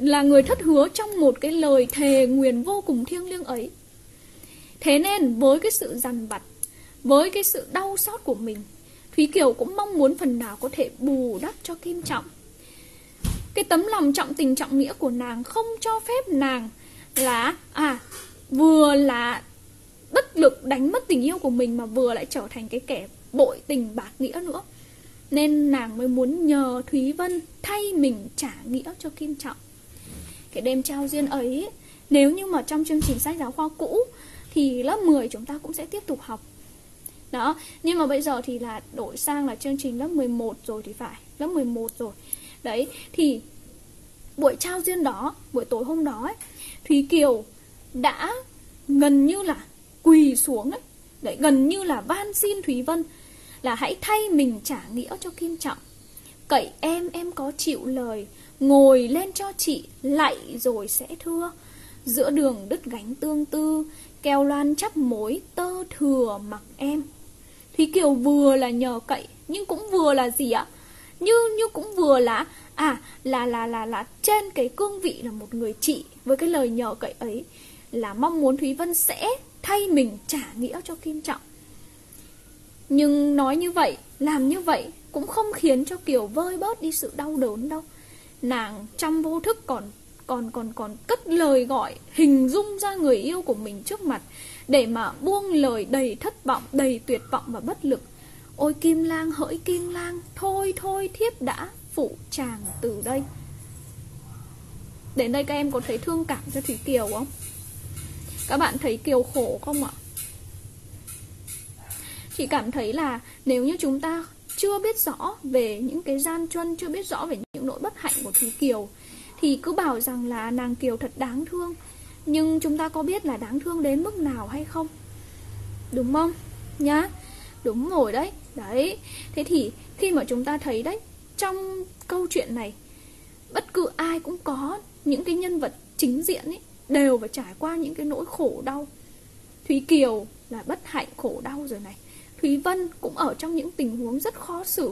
Là người thất hứa trong một cái lời thề nguyền vô cùng thiêng liêng ấy. Thế nên với cái sự dằn vặt, với cái sự đau xót của mình, Thúy Kiều cũng mong muốn phần nào có thể bù đắp cho Kim Trọng. Cái tấm lòng trọng tình trọng nghĩa của nàng không cho phép nàng là vừa là bất lực đánh mất tình yêu của mình, mà vừa lại trở thành cái kẻ bội tình bạc nghĩa nữa. Nên nàng mới muốn nhờ Thúy Vân thay mình trả nghĩa cho Kim Trọng. Cái đêm trao duyên ấy, nếu như mà trong chương trình sách giáo khoa cũ thì lớp 10 chúng ta cũng sẽ tiếp tục học. Đó, nhưng mà bây giờ thì là đổi sang là chương trình lớp 11 rồi thì phải, lớp 11 rồi. Đấy, thì buổi trao duyên đó, buổi tối hôm đó ấy, Thúy Kiều đã gần như là quỳ xuống ấy. Đấy, gần như là van xin Thúy Vân là hãy thay mình trả nghĩa cho Kim Trọng. Cậy em có chịu lời, ngồi lên cho chị, lạy rồi sẽ thưa. Giữa đường đứt gánh tương tư, keo loan chắp mối, tơ thừa mặc em. Thúy Kiều vừa là nhờ cậy, nhưng cũng vừa là gì ạ? Như cũng vừa là trên cái cương vị là một người chị, với cái lời nhờ cậy ấy là mong muốn Thúy Vân sẽ thay mình trả nghĩa cho Kim Trọng. Nhưng nói như vậy, làm như vậy cũng không khiến cho Kiều vơi bớt đi sự đau đớn đâu. Nàng trong vô thức còn cất lời gọi, hình dung ra người yêu của mình trước mặt để mà buông lời đầy thất vọng, đầy tuyệt vọng và bất lực. Ôi Kim Lang, hỡi Kim Lang, thôi thôi thiếp đã phụ chàng từ đây. Đến đây các em có thấy thương cảm cho Thúy Kiều không? Các bạn thấy Kiều khổ không ạ? Chị cảm thấy là nếu như chúng ta chưa biết rõ về những cái gian truân, chưa biết rõ về những nỗi bất hạnh của Thúy Kiều thì cứ bảo rằng là nàng Kiều thật đáng thương. Nhưng chúng ta có biết là đáng thương đến mức nào hay không? Đúng không? Nhá? Đúng rồi đấy. Đấy. Thế thì khi mà chúng ta thấy đấy, trong câu chuyện này bất cứ ai cũng có những cái nhân vật chính diện ấy, đều phải trải qua những cái nỗi khổ đau. Thúy Kiều là bất hạnh khổ đau rồi này, Thúy Vân cũng ở trong những tình huống rất khó xử.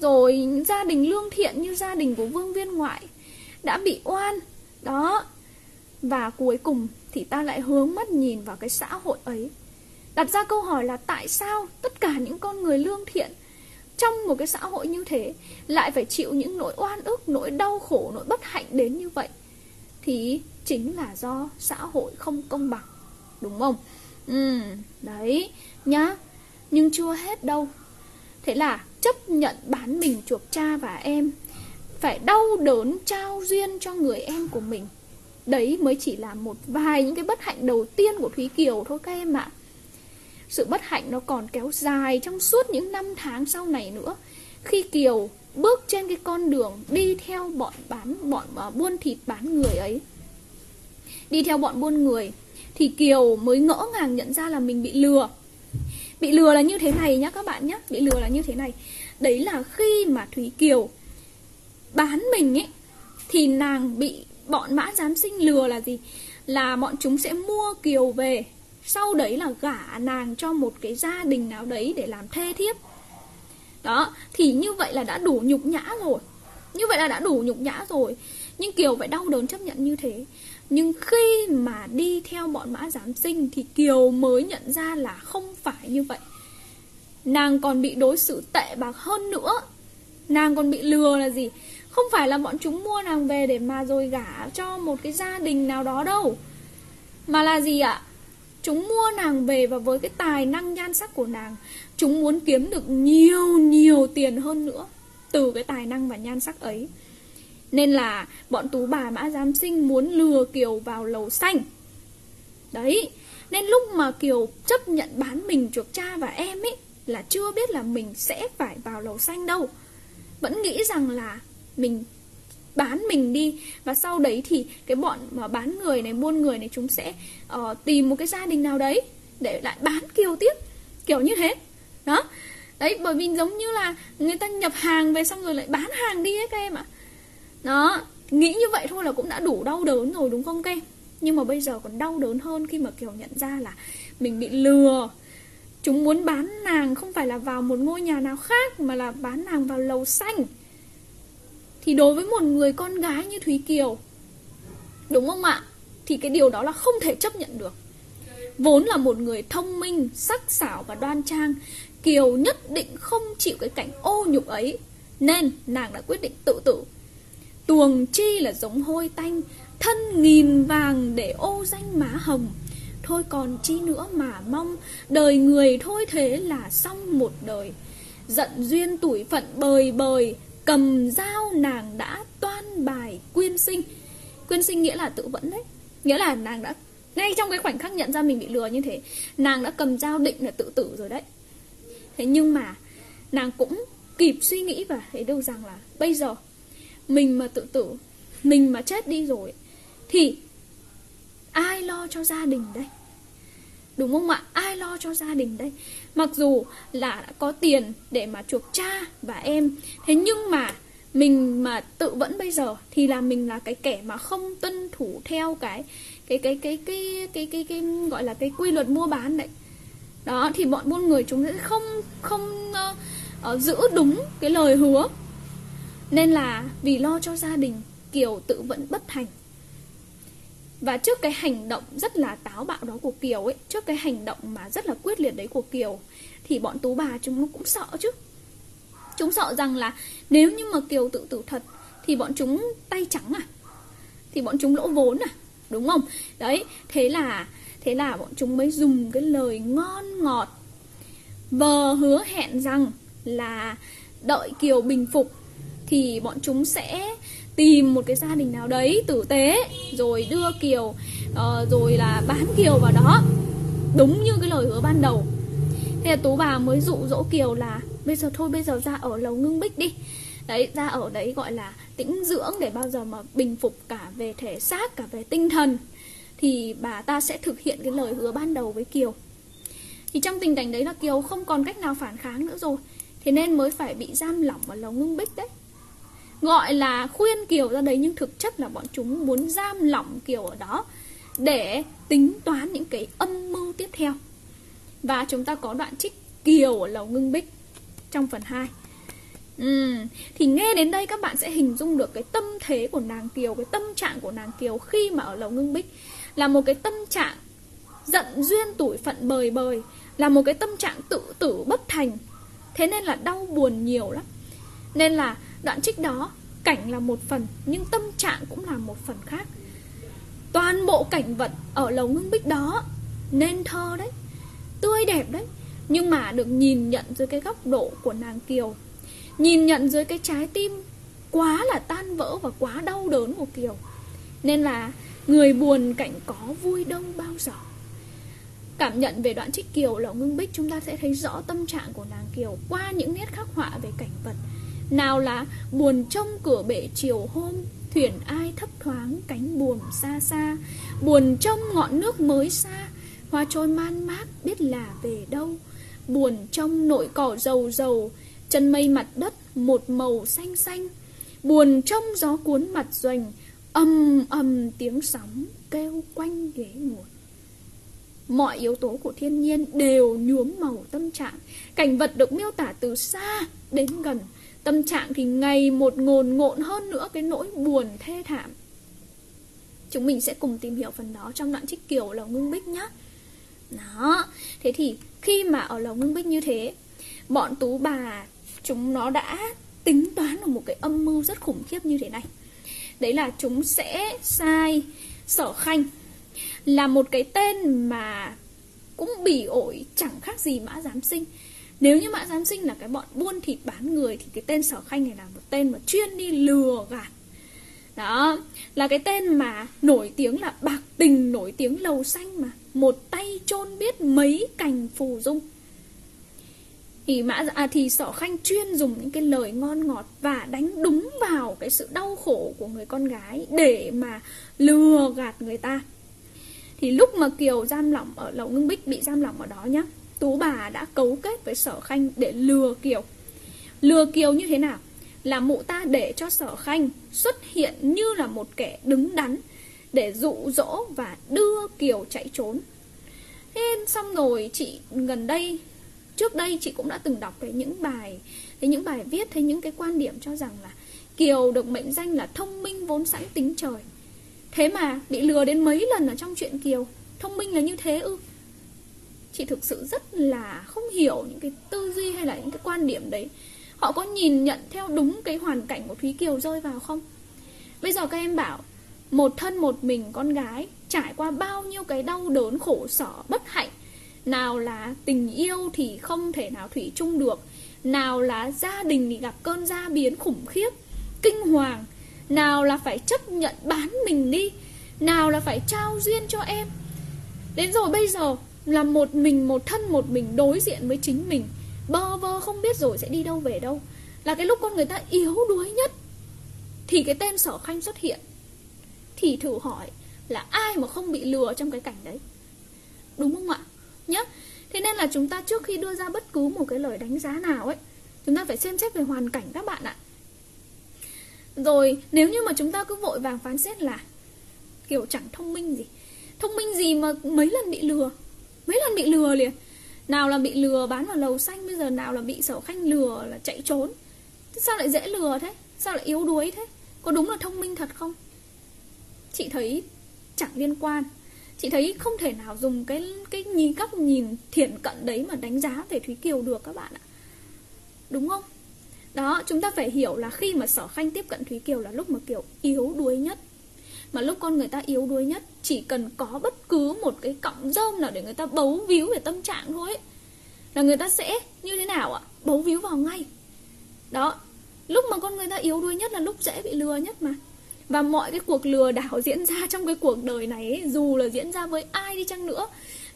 Rồi gia đình lương thiện như gia đình của Vương Viên Ngoại đã bị oan. Đó. Và cuối cùng thì ta lại hướng mắt nhìn vào cái xã hội ấy, đặt ra câu hỏi là tại sao tất cả những con người lương thiện trong một cái xã hội như thế lại phải chịu những nỗi oan ức, nỗi đau khổ, nỗi bất hạnh đến như vậy? Thì chính là do xã hội không công bằng, đúng không? Đấy nhá. Nhưng chưa hết đâu. Thế là chấp nhận bán mình chuộc cha và em, phải đau đớn trao duyên cho người em của mình. Đấy mới chỉ là một vài những cái bất hạnh đầu tiên của Thúy Kiều thôi các em ạ. Sự bất hạnh nó còn kéo dài trong suốt những năm tháng sau này nữa. Khi Kiều bước trên cái con đường đi theo bọn buôn thịt bán người ấy, đi theo bọn buôn người, thì Kiều mới ngỡ ngàng nhận ra là mình bị lừa. Bị lừa là như thế này nhá các bạn nhá. Bị lừa là như thế này. Đấy là khi mà Thúy Kiều bán mình ấy, thì nàng bị bọn Mã Giám Sinh lừa là gì? Là bọn chúng sẽ mua Kiều về, sau đấy là gả nàng cho một cái gia đình nào đấy để làm thê thiếp. Đó, thì như vậy là đã đủ nhục nhã rồi. Nhưng Kiều phải đau đớn chấp nhận như thế. Nhưng khi mà đi theo bọn Mã Giám Sinh thì Kiều mới nhận ra là không phải như vậy. Nàng còn bị đối xử tệ bạc hơn nữa. Nàng còn bị lừa là gì? Không phải là bọn chúng mua nàng về để mà rồi gả cho một cái gia đình nào đó đâu, mà là gì ạ? Chúng mua nàng về và với cái tài năng nhan sắc của nàng, chúng muốn kiếm được nhiều tiền hơn nữa từ cái tài năng và nhan sắc ấy. Nên là bọn tú bà Mã Giám Sinh muốn lừa Kiều vào lầu xanh. Đấy. Nên lúc mà Kiều chấp nhận bán mình chuộc cha và em ấy, là chưa biết là mình sẽ phải vào lầu xanh đâu. Vẫn nghĩ rằng là mình bán mình đi, và sau đấy thì cái bọn mà bán người này, buôn người này, chúng sẽ tìm một cái gia đình nào đấy để lại bán Kiều tiếp, kiểu như thế. Đó. Đấy, bởi vì giống như là người ta nhập hàng về xong rồi lại bán hàng đi ấy các em ạ. Đó, nghĩ như vậy thôi là cũng đã đủ đau đớn rồi đúng không các em? Nhưng mà bây giờ còn đau đớn hơn khi mà Kiều nhận ra là mình bị lừa. Chúng muốn bán nàng không phải là vào một ngôi nhà nào khác, mà là bán nàng vào lầu xanh. Thì đối với một người con gái như Thúy Kiều, đúng không ạ? Thì cái điều đó là không thể chấp nhận được. Vốn là một người thông minh, sắc sảo và đoan trang, Kiều nhất định không chịu cái cảnh ô nhục ấy, nên nàng đã quyết định tự tử. Tuồng chi là giống hôi tanh, thân nghìn vàng để ô danh má hồng. Thôi còn chi nữa mà mong, đời người thôi thế là xong một đời. Giận duyên tủi phận bời bời, cầm dao nàng đã toan bài quyên sinh. Quyên sinh nghĩa là tự vẫn đấy. Nghĩa là nàng đã, ngay trong cái khoảnh khắc nhận ra mình bị lừa như thế, nàng đã cầm dao định là tự tử rồi đấy. Thế nhưng mà nàng cũng kịp suy nghĩ và thấy đâu rằng là bây giờ mình mà tự tử, mình mà chết đi rồi thì ai lo cho gia đình đây? Đúng không ạ? Ai lo cho gia đình đây? Mặc dù là đã có tiền để mà chuộc cha và em, thế nhưng mà mình mà tự vẫn bây giờ thì là mình là cái kẻ mà không tuân thủ theo cái gọi là cái quy luật mua bán đấy. Đó, thì bọn buôn người chúng sẽ không giữ đúng cái lời hứa. Nên là vì lo cho gia đình, Kiều tự vẫn bất thành. Và trước cái hành động rất là táo bạo đó của Kiều ấy, trước cái hành động mà rất là quyết liệt đấy của Kiều, thì bọn tú bà chúng nó cũng sợ chứ. Chúng sợ rằng là nếu như mà Kiều tự tử thật thì bọn chúng tay trắng à, thì bọn chúng lỗ vốn à, đúng không? Đấy, thế là bọn chúng mới dùng cái lời ngon ngọt, vờ hứa hẹn rằng là đợi Kiều bình phục thì bọn chúng sẽ tìm một cái gia đình nào đấy tử tế rồi đưa Kiều, rồi là bán Kiều vào đó, đúng như cái lời hứa ban đầu. Thế là tú bà mới dụ dỗ Kiều là bây giờ thôi, bây giờ ra ở lầu Ngưng Bích đi. Đấy, ra ở đấy gọi là tĩnh dưỡng để bao giờ mà bình phục cả về thể xác cả về tinh thần thì bà ta sẽ thực hiện cái lời hứa ban đầu với Kiều. Thì trong tình cảnh đấy là Kiều không còn cách nào phản kháng nữa rồi, thế nên mới phải bị giam lỏng ở lầu Ngưng Bích đấy. Gọi là khuyên Kiều ra đấy nhưng thực chất là bọn chúng muốn giam lỏng Kiều ở đó để tính toán những cái âm mưu tiếp theo. Và chúng ta có đoạn trích Kiều ở lầu Ngưng Bích trong phần 2. Thì nghe đến đây các bạn sẽ hình dung được cái tâm thế của nàng Kiều, cái tâm trạng của nàng Kiều khi mà ở lầu Ngưng Bích, là một cái tâm trạng giận duyên tủi phận bời bời, là một cái tâm trạng tự tử bất thành. Thế nên là đau buồn nhiều lắm. Nên là đoạn trích đó, cảnh là một phần nhưng tâm trạng cũng là một phần khác. Toàn bộ cảnh vật ở lầu Ngưng Bích đó nên thơ đấy, tươi đẹp đấy, nhưng mà được nhìn nhận dưới cái góc độ của nàng Kiều, nhìn nhận dưới cái trái tim quá là tan vỡ và quá đau đớn của Kiều. Nên là người buồn cảnh có vui đâu bao giờ. Cảm nhận về đoạn trích Kiều lầu Ngưng Bích, chúng ta sẽ thấy rõ tâm trạng của nàng Kiều qua những nét khắc họa về cảnh vật. Nào là buồn trông cửa bể chiều hôm, thuyền ai thấp thoáng cánh buồm xa xa, buồn trông ngọn nước mới xa, hoa trôi man mát biết là về đâu, buồn trông nỗi cỏ rầu rầu, chân mây mặt đất một màu xanh xanh, buồn trông gió cuốn mặt doành, ầm ầm tiếng sóng kêu quanh ghế nguồn. Mọi yếu tố của thiên nhiên đều nhuốm màu tâm trạng. Cảnh vật được miêu tả từ xa đến gần, tâm trạng thì ngày một ngồn ngộn hơn nữa cái nỗi buồn thê thảm. Chúng mình sẽ cùng tìm hiểu phần đó trong đoạn trích Kiều lầu Ngưng Bích nhé. Đó, thế thì khi mà ở lầu Ngưng Bích như thế, bọn tú bà chúng nó đã tính toán được một cái âm mưu rất khủng khiếp như thế này. Đấy là chúng sẽ sai Sở Khanh, là một cái tên mà cũng bỉ ổi chẳng khác gì Mã Giám Sinh. Nếu như Mã Giám Sinh là cái bọn buôn thịt bán người thì cái tên Sở Khanh này là một tên mà chuyên đi lừa gạt. Đó, là cái tên mà nổi tiếng là bạc tình, nổi tiếng lầu xanh mà, một tay chôn biết mấy cành phù dung. Thì Sở Khanh chuyên dùng những cái lời ngon ngọt và đánh đúng vào cái sự đau khổ của người con gái để mà lừa gạt người ta. Thì lúc mà Kiều giam lỏng ở lầu Ngưng Bích, bị giam lỏng ở đó nhá, tú bà đã cấu kết với Sở Khanh để lừa Kiều. Lừa Kiều như thế nào? Là mụ ta để cho Sở Khanh xuất hiện như là một kẻ đứng đắn để dụ dỗ và đưa Kiều chạy trốn. Thế xong rồi chị gần đây, trước đây chị cũng đã từng đọc những bài viết, thấy những cái quan điểm cho rằng là Kiều được mệnh danh là thông minh vốn sẵn tính trời. Thế mà bị lừa đến mấy lần ở trong truyện Kiều, thông minh là như thế ư? Chị thực sự rất là không hiểu những cái tư duy hay là những cái quan điểm đấy. Họ có nhìn nhận theo đúng cái hoàn cảnh của Thúy Kiều rơi vào không? Bây giờ các em bảo, một thân một mình con gái trải qua bao nhiêu cái đau đớn khổ sở bất hạnh. Nào là tình yêu thì không thể nào thủy chung được, nào là gia đình thì gặp cơn gia biến khủng khiếp, kinh hoàng, nào là phải chấp nhận bán mình đi, nào là phải trao duyên cho em. Đến rồi bây giờ là một thân một mình đối diện với chính mình, bơ vơ không biết rồi sẽ đi đâu về đâu. Là cái lúc con người ta yếu đuối nhất thì cái tên Sở Khanh xuất hiện. Thì thử hỏi là ai mà không bị lừa trong cái cảnh đấy, đúng không ạ? Nhá. Thế nên là chúng ta trước khi đưa ra bất cứ một cái lời đánh giá nào ấy, chúng ta phải xem xét về hoàn cảnh các bạn ạ. Rồi nếu như mà chúng ta cứ vội vàng phán xét là kiểu chẳng thông minh gì mà mấy lần bị lừa liền. Nào là bị lừa bán vào lầu xanh, bây giờ nào là bị Sở Khanh lừa là chạy trốn. Thế sao lại dễ lừa thế? Sao lại yếu đuối thế? Có đúng là thông minh thật không? Chị thấy chẳng liên quan. Chị thấy không thể nào dùng cái nhìn góc nhìn thiển cận đấy mà đánh giá về Thúy Kiều được các bạn ạ. Đúng không? Đó, chúng ta phải hiểu là khi mà Sở Khanh tiếp cận Thúy Kiều là lúc mà Kiều yếu đuối nhất. Mà lúc con người ta yếu đuối nhất, chỉ cần có bất cứ một cái cọng rơm nào để người ta bấu víu về tâm trạng thôi ấy, là người ta sẽ như thế nào ạ? Bấu víu vào ngay. Đó, lúc mà con người ta yếu đuối nhất là lúc dễ bị lừa nhất mà. Và mọi cái cuộc lừa đảo diễn ra trong cái cuộc đời này ấy, dù là diễn ra với ai đi chăng nữa,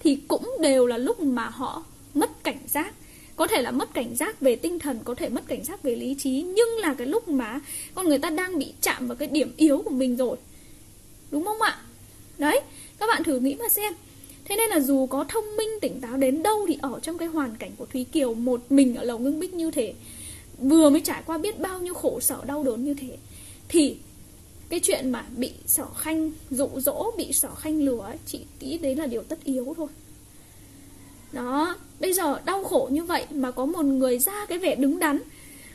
thì cũng đều là lúc mà họ mất cảnh giác. Có thể là mất cảnh giác về tinh thần, có thể mất cảnh giác về lý trí, nhưng là cái lúc mà con người ta đang bị chạm vào cái điểm yếu của mình rồi. Đúng không ạ? Đấy, các bạn thử nghĩ mà xem. Thế nên là dù có thông minh tỉnh táo đến đâu thì ở trong cái hoàn cảnh của Thúy Kiều một mình ở Lầu Ngưng Bích như thế, vừa mới trải qua biết bao nhiêu khổ sở đau đớn như thế, thì cái chuyện mà bị Sở Khanh dụ dỗ, bị Sở Khanh lừa ấy, chị nghĩ đấy là điều tất yếu thôi. Đó, bây giờ đau khổ như vậy mà có một người ra cái vẻ đứng đắn.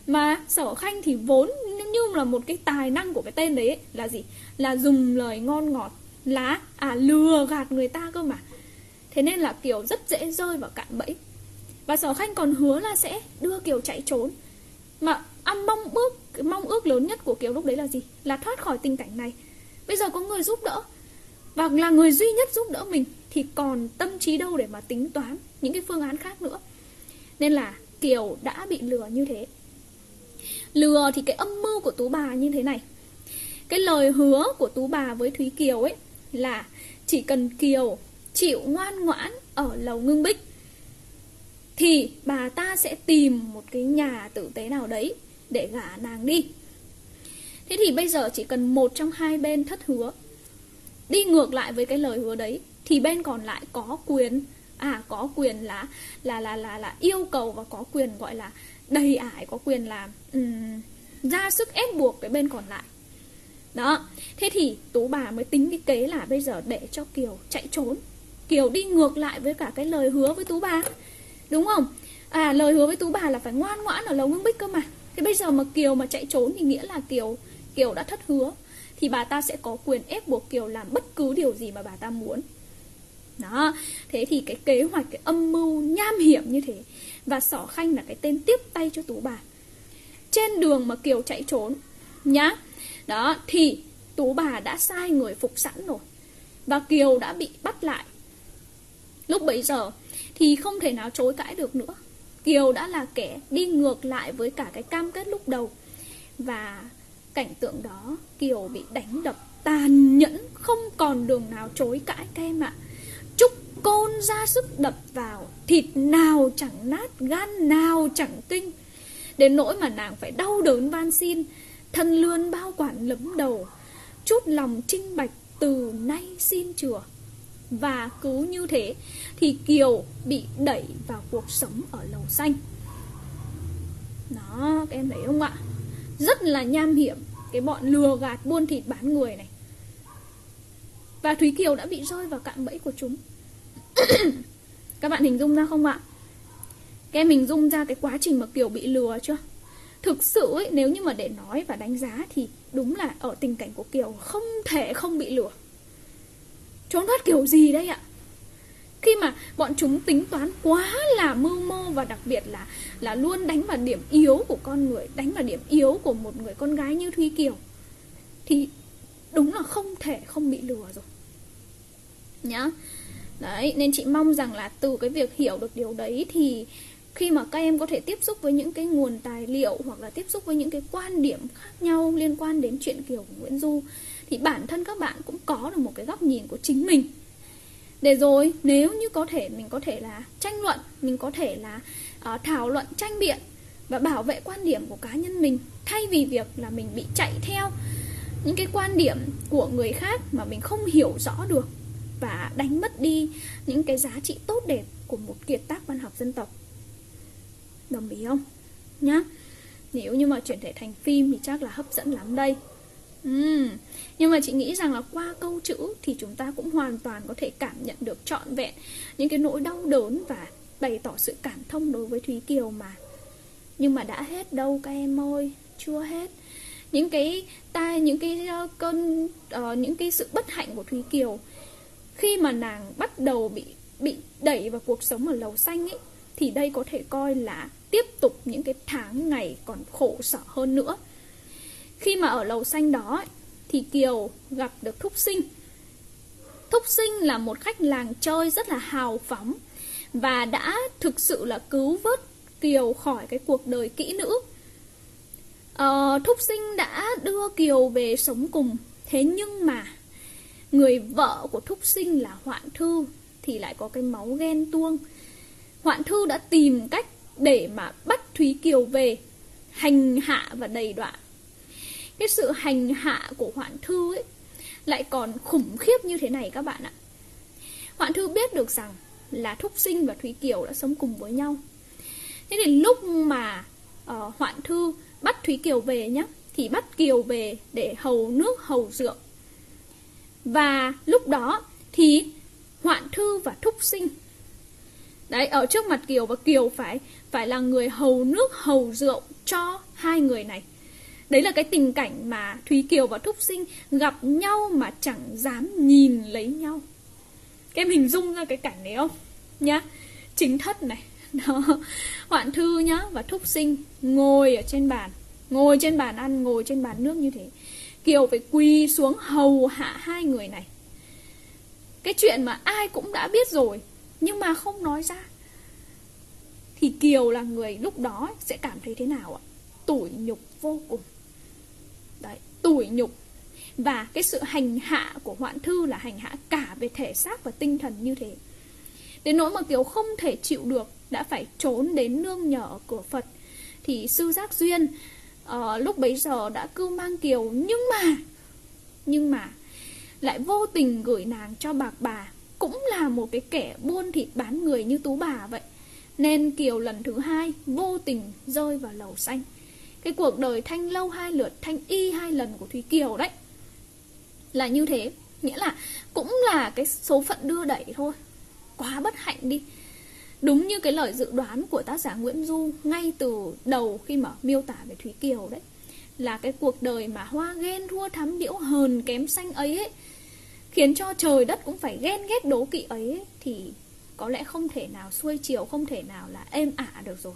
Mà Sở Khanh thì vốn như là một cái tài năng của cái tên đấy ấy, là gì? Là dùng lời ngon ngọt, là lừa gạt người ta cơ mà. Thế nên là Kiều rất dễ rơi vào cạm bẫy. Và Sở Khanh còn hứa là sẽ đưa Kiều chạy trốn. Mà mong ước lớn nhất của Kiều lúc đấy là gì? Là thoát khỏi tình cảnh này. Bây giờ có người giúp đỡ, và là người duy nhất giúp đỡ mình, thì còn tâm trí đâu để mà tính toán những cái phương án khác nữa. Nên là Kiều đã bị lừa như thế. Lừa thì cái âm mưu của Tú Bà như thế này. Cái lời hứa của Tú Bà với Thúy Kiều ấy là chỉ cần Kiều chịu ngoan ngoãn ở Lầu Ngưng Bích thì bà ta sẽ tìm một cái nhà tử tế nào đấy để gả nàng đi. Thế thì bây giờ chỉ cần một trong hai bên thất hứa, đi ngược lại với cái lời hứa đấy, thì bên còn lại có quyền là yêu cầu, và có quyền gọi là đầy ải, có quyền là ra sức ép buộc cái bên còn lại. Đó, thế thì Tú Bà mới tính cái kế là bây giờ để cho Kiều chạy trốn. Kiều đi ngược lại với cả cái lời hứa với Tú Bà, đúng không? Lời hứa với Tú Bà là phải ngoan ngoãn ở Lầu Ngưng Bích cơ mà. Thế bây giờ mà Kiều mà chạy trốn thì nghĩa là Kiều đã thất hứa, thì bà ta sẽ có quyền ép buộc Kiều làm bất cứ điều gì mà bà ta muốn. Đó, thế thì cái kế hoạch, cái âm mưu nham hiểm như thế, và Sở Khanh là cái tên tiếp tay cho Tú Bà. Trên đường mà Kiều chạy trốn nhá, đó, thì Tú Bà đã sai người phục sẵn rồi, và Kiều đã bị bắt lại. Lúc bấy giờ thì không thể nào chối cãi được nữa, Kiều đã là kẻ đi ngược lại với cả cái cam kết lúc đầu. Và cảnh tượng đó, Kiều bị đánh đập tàn nhẫn, không còn đường nào chối cãi các em ạ. Trúc côn ra sức đập vào, thịt nào chẳng nát, gan nào chẳng tinh, đến nỗi mà nàng phải đau đớn van xin, thân lươn bao quản lấm đầu, chút lòng trinh bạch từ nay xin chừa. Và cứ như thế thì Kiều bị đẩy vào cuộc sống ở Lầu Xanh. Đó, các em thấy không ạ? Rất là nham hiểm, cái bọn lừa gạt buôn thịt bán người này. Và Thúy Kiều đã bị rơi vào cạm bẫy của chúng. Các bạn hình dung ra không ạ? Các em hình dung ra cái quá trình mà Kiều bị lừa chưa? Thực sự ấy, nếu như mà để nói và đánh giá thì đúng là ở tình cảnh của Kiều không thể không bị lừa. Trốn thoát kiểu gì đây ạ? Khi mà bọn chúng tính toán quá là mưu mô, và đặc biệt là luôn đánh vào điểm yếu của con người, đánh vào điểm yếu của một người con gái như Thúy Kiều, thì đúng là không thể không bị lừa rồi nhá. Đấy, nên chị mong rằng là từ cái việc hiểu được điều đấy, thì khi mà các em có thể tiếp xúc với những cái nguồn tài liệu, hoặc là tiếp xúc với những cái quan điểm khác nhau liên quan đến Truyện Kiều của Nguyễn Du, thì bản thân các bạn cũng có được một cái góc nhìn của chính mình. Để rồi nếu như có thể, mình có thể là tranh luận, mình có thể là thảo luận, tranh biện và bảo vệ quan điểm của cá nhân mình, thay vì việc là mình bị chạy theo những cái quan điểm của người khác mà mình không hiểu rõ được, và đánh mất đi những cái giá trị tốt đẹp của một kiệt tác văn học dân tộc. Đồng ý không? Nhá. Nếu như mà chuyển thể thành phim thì chắc là hấp dẫn lắm đây. Nhưng mà chị nghĩ rằng là qua câu chữ thì chúng ta cũng hoàn toàn có thể cảm nhận được trọn vẹn những cái nỗi đau đớn, và bày tỏ sự cảm thông đối với Thúy Kiều mà. Nhưng mà đã hết đâu các em ơi, chưa hết. những cái sự bất hạnh của Thúy Kiều. Khi mà nàng bắt đầu bị đẩy vào cuộc sống ở lầu xanh ấy, thì đây có thể coi là tiếp tục những cái tháng ngày còn khổ sở hơn nữa. Khi mà ở lầu xanh đó ấy, thì Kiều gặp được Thúc Sinh. Thúc Sinh là một khách làng chơi rất là hào phóng và đã thực sự là cứu vớt Kiều khỏi cái cuộc đời kỹ nữ. Thúc Sinh đã đưa Kiều về sống cùng. Thế nhưng mà người vợ của Thúc Sinh là Hoạn Thư thì lại có cái máu ghen tuông. Hoạn Thư đã tìm cách để mà bắt Thúy Kiều về, hành hạ và đầy đọa. Cái sự hành hạ của Hoạn Thư ấy lại còn khủng khiếp như thế này các bạn ạ. Hoạn Thư biết được rằng là Thúc Sinh và Thúy Kiều đã sống cùng với nhau. Thế thì lúc mà Hoạn Thư bắt Thúy Kiều về nhé, thì bắt Kiều về để hầu nước hầu rượu. Và lúc đó thì Hoạn Thư và Thúc Sinh đấy ở trước mặt Kiều, và Kiều phải là người hầu nước hầu rượu cho hai người này. Đấy là cái tình cảnh mà Thúy Kiều và Thúc Sinh gặp nhau mà chẳng dám nhìn lấy nhau. Các em hình dung ra cái cảnh đấy không nhá? Chính thất này đó, Hoạn Thư nhá, và Thúc Sinh ngồi ở trên bàn, ngồi trên bàn ăn, ngồi trên bàn nước như thế. Kiều phải quỳ xuống hầu hạ hai người này. Cái chuyện mà ai cũng đã biết rồi nhưng mà không nói ra. Thì Kiều là người lúc đó sẽ cảm thấy thế nào ạ? Tủi nhục vô cùng. Đấy, tủi nhục. Và cái sự hành hạ của Hoạn Thư là hành hạ cả về thể xác và tinh thần như thế. Đến nỗi mà Kiều không thể chịu được, đã phải trốn đến nương nhờ ở cửa Phật. Thì Sư Giác Duyên lúc bấy giờ đã cưu mang Kiều, nhưng mà lại vô tình gửi nàng cho Bạc Bà, cũng là một cái kẻ buôn thịt bán người như Tú Bà vậy. Nên Kiều lần thứ hai vô tình rơi vào lầu xanh. Cái cuộc đời thanh lâu hai lượt, thanh y hai lần của Thúy Kiều đấy là như thế. Nghĩa là cũng là cái số phận đưa đẩy thôi. Quá bất hạnh đi. Đúng như cái lời dự đoán của tác giả Nguyễn Du ngay từ đầu khi mà miêu tả về Thúy Kiều đấy, là cái cuộc đời mà hoa ghen thua thắm điễu hờn kém xanh ấy khiến cho trời đất cũng phải ghen ghét đố kỵ ấy, thì có lẽ không thể nào xuôi chiều, không thể nào là êm ả được rồi.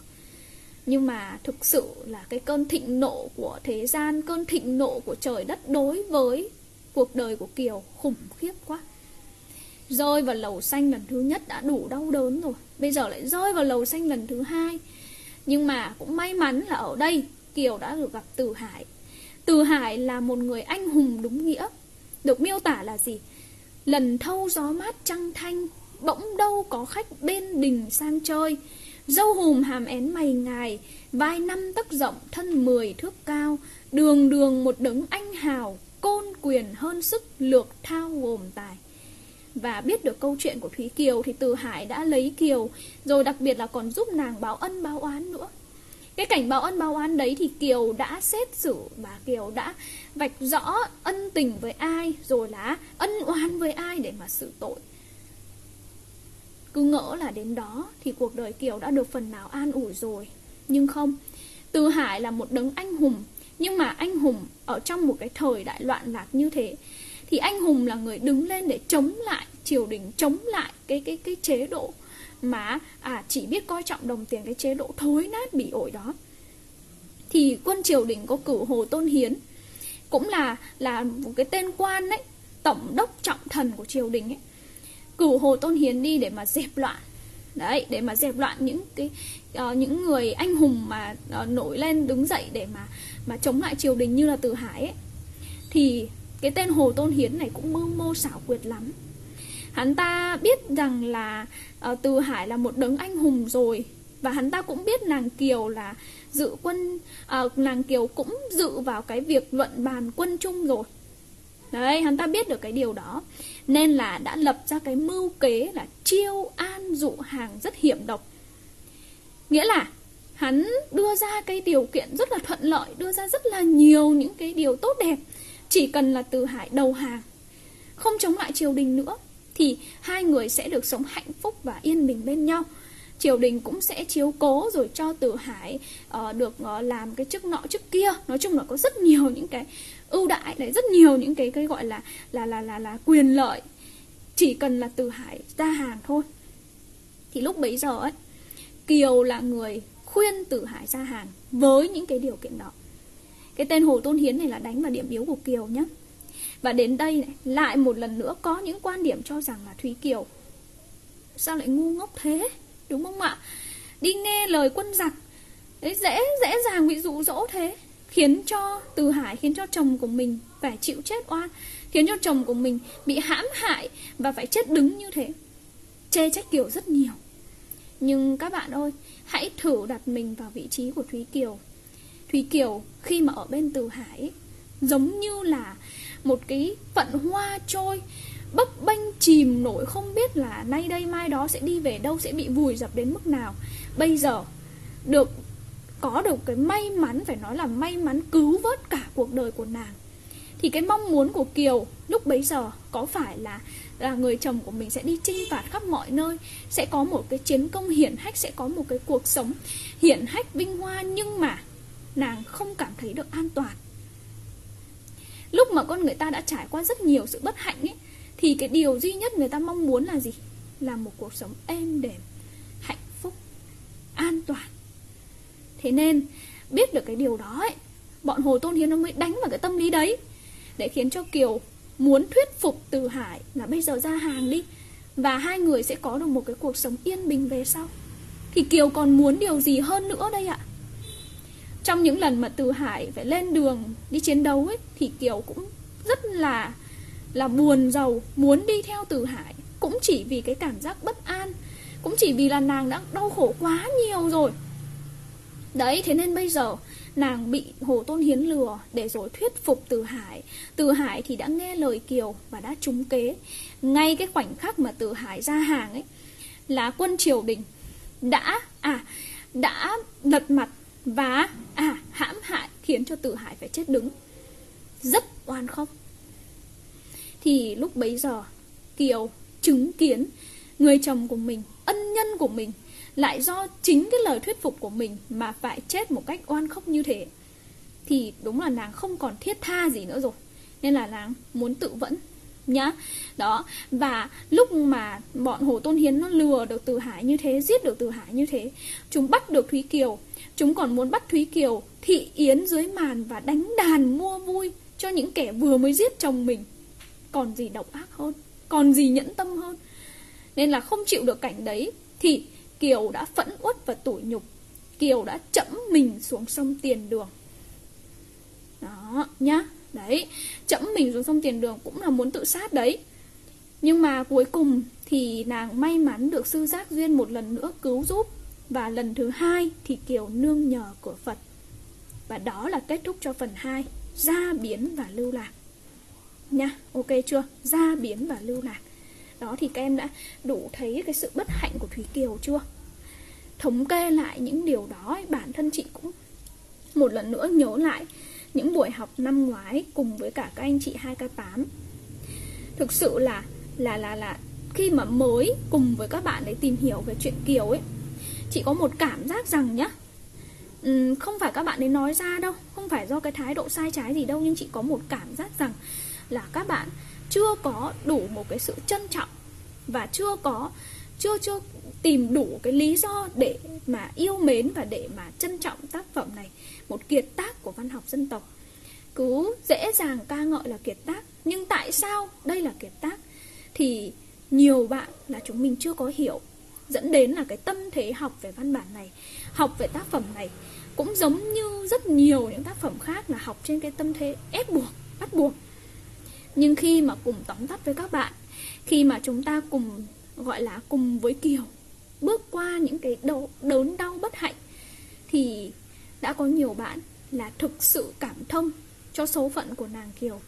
Nhưng mà thực sự là cái cơn thịnh nộ của thế gian, cơn thịnh nộ của trời đất đối với cuộc đời của Kiều khủng khiếp quá. Rơi vào lầu xanh lần thứ nhất đã đủ đau đớn rồi, bây giờ lại rơi vào lầu xanh lần thứ hai. Nhưng mà cũng may mắn là ở đây Kiều đã được gặp Từ Hải. Từ Hải là một người anh hùng đúng nghĩa. Được miêu tả là gì? Lần thâu gió mát trăng thanh, bỗng đâu có khách bên đình sang chơi. Dâu hùm hàm én mày ngài, vai 5 tấc rộng thân 10 thước cao. Đường đường một đấng anh hào, côn quyền hơn sức lược thao gồm tài. Và biết được câu chuyện của Thúy Kiều thì Từ Hải đã lấy Kiều, rồi đặc biệt là còn giúp nàng báo ân báo oán nữa. Cái cảnh báo ân báo oán đấy thì Kiều đã xét xử, và Kiều đã vạch rõ ân tình với ai, rồi là ân oán với ai để mà xử tội. Cứ ngỡ là đến đó thì cuộc đời Kiều đã được phần nào an ủi rồi. Nhưng không, Từ Hải là một đấng anh hùng. Nhưng mà anh hùng ở trong một cái thời đại loạn lạc như thế, thì anh hùng là người đứng lên để chống lại triều đình, chống lại cái chế độ mà chỉ biết coi trọng đồng tiền, cái chế độ thối nát bỉ ổi đó. Thì quân triều đình có cử Hồ Tôn Hiến, cũng là một cái tên quan đấy, tổng đốc trọng thần của triều đình ấy, cử Hồ Tôn Hiến đi để mà dẹp loạn. Đấy, để mà dẹp loạn những người anh hùng mà nổi lên đứng dậy để mà chống lại triều đình như là Từ Hải ấy. Thì cái tên Hồ Tôn Hiến này cũng mưu mô xảo quyệt lắm. Hắn ta biết rằng là Từ Hải là một đấng anh hùng rồi, và hắn ta cũng biết nàng Kiều là dự quân, nàng Kiều cũng dự vào cái việc luận bàn quân chung rồi. Đấy, hắn ta biết được cái điều đó nên là đã lập ra cái mưu kế là chiêu an dụ hàng rất hiểm độc. Nghĩa là hắn đưa ra cái điều kiện rất là thuận lợi, đưa ra rất là nhiều những cái điều tốt đẹp. Chỉ cần là Từ Hải đầu hàng, không chống lại triều đình nữa, thì hai người sẽ được sống hạnh phúc và yên bình bên nhau. triều đình cũng sẽ chiếu cố rồi cho Từ Hải được làm cái chức nọ chức kia. Nói chung là có rất nhiều những cái ưu đãi đấy, rất nhiều những cái gọi là quyền lợi, chỉ cần là Từ Hải ra hàng thôi. Thì lúc bấy giờ ấy, Kiều là người khuyên Từ Hải ra hàng với những cái điều kiện đó. Cái tên Hồ Tôn Hiến này là đánh vào điểm yếu của Kiều nhé. Và đến đây này, lại một lần nữa có những quan điểm cho rằng là Thúy Kiều sao lại ngu ngốc thế, đúng không ạ? Đi nghe lời quân giặc, dễ dàng bị dụ dỗ thế, khiến cho Từ Hải, khiến cho chồng của mình phải chịu chết oan, khiến cho chồng của mình bị hãm hại và phải chết đứng như thế. Chê trách Kiều rất nhiều. Nhưng các bạn ơi, hãy thử đặt mình vào vị trí của Thúy Kiều. Thúy Kiều khi mà ở bên Từ Hải giống như là một cái phận hoa trôi bấp bênh chìm nổi, không biết là nay đây mai đó sẽ đi về đâu, sẽ bị vùi dập đến mức nào. Bây giờ có được cái may mắn, phải nói là may mắn cứu vớt cả cuộc đời của nàng. Thì cái mong muốn của Kiều lúc bấy giờ có phải là người chồng của mình sẽ đi chinh phạt khắp mọi nơi, sẽ có một cái chiến công hiển hách, sẽ có một cái cuộc sống hiển hách vinh hoa, nhưng mà nàng không cảm thấy được an toàn. Lúc mà con người ta đã trải qua rất nhiều sự bất hạnh ấy, thì cái điều duy nhất người ta mong muốn là gì? Là một cuộc sống êm đềm, hạnh phúc, an toàn. Thế nên biết được cái điều đó ấy, bọn Hồ Tôn Hiến nó mới đánh vào cái tâm lý đấy, để khiến cho Kiều muốn thuyết phục Từ Hải là bây giờ ra hàng đi, và hai người sẽ có được một cái cuộc sống yên bình về sau. Thì Kiều còn muốn điều gì hơn nữa đây ạ? Trong những lần mà Từ Hải phải lên đường đi chiến đấu ấy, thì Kiều cũng rất là buồn rầu, muốn đi theo Từ Hải, cũng chỉ vì cái cảm giác bất an, cũng chỉ vì là nàng đã đau khổ quá nhiều rồi. Đấy, thế nên bây giờ nàng bị Hồ Tôn Hiến lừa để rồi thuyết phục Từ Hải. Từ Hải thì đã nghe lời Kiều và đã trúng kế. Ngay cái khoảnh khắc mà Từ Hải ra hàng ấy, là quân triều đình đã lật mặt và hãm hại, khiến cho Từ Hải phải chết đứng. Rất oan khóc. Thì lúc bấy giờ Kiều chứng kiến người chồng của mình, ân nhân của mình, lại do chính cái lời thuyết phục của mình mà phải chết một cách oan khóc như thế. Thì đúng là nàng không còn thiết tha gì nữa rồi, nên là nàng muốn tự vẫn nhá. Đó, và lúc mà bọn Hồ Tôn Hiến nó lừa được Từ Hải như thế, giết được Từ Hải như thế, chúng bắt được Thúy Kiều. Chúng còn muốn bắt Thúy Kiều thị yến dưới màn và đánh đàn mua vui cho những kẻ vừa mới giết chồng mình. Còn gì độc ác hơn, còn gì nhẫn tâm hơn. Nên là không chịu được cảnh đấy, thì Kiều đã phẫn uất và tủi nhục, Kiều đã chẫm mình xuống sông Tiền Đường. Đó nhá, đấy, chẫm mình xuống sông Tiền Đường cũng là muốn tự sát đấy. Nhưng mà cuối cùng thì nàng may mắn được Sư Giác Duyên một lần nữa cứu giúp. Và lần thứ hai thì Kiều nương nhờ cửa Phật. Và đó là kết thúc cho phần 2, gia biến và lưu lạc nha. Ok chưa? Gia biến và lưu lạc. Đó, thì các em đã đủ thấy cái sự bất hạnh của Thúy Kiều chưa? Thống kê lại những điều đó, bản thân chị cũng một lần nữa nhớ lại những buổi học năm ngoái cùng với cả các anh chị 2K8. Thực sự là khi mà mới cùng với các bạn ấy tìm hiểu về chuyện Kiều ấy, chị có một cảm giác rằng nhá, không phải các bạn ấy nói ra đâu, không phải do cái thái độ sai trái gì đâu, nhưng chị có một cảm giác rằng là các bạn chưa có đủ một cái sự trân trọng và chưa tìm đủ cái lý do để mà yêu mến và để mà trân trọng tác phẩm này, một kiệt tác của văn học dân tộc. Cứ dễ dàng ca ngợi là kiệt tác, nhưng tại sao đây là kiệt tác thì nhiều bạn là chúng mình chưa có hiểu, dẫn đến là cái tâm thế học về văn bản này, học về tác phẩm này cũng giống như rất nhiều những tác phẩm khác, là học trên cái tâm thế ép buộc, bắt buộc. Nhưng khi mà cùng tóm tắt với các bạn, khi mà chúng ta cùng gọi là cùng với Kiều bước qua những cái đớn đau bất hạnh, thì đã có nhiều bạn là thực sự cảm thông cho số phận của nàng Kiều.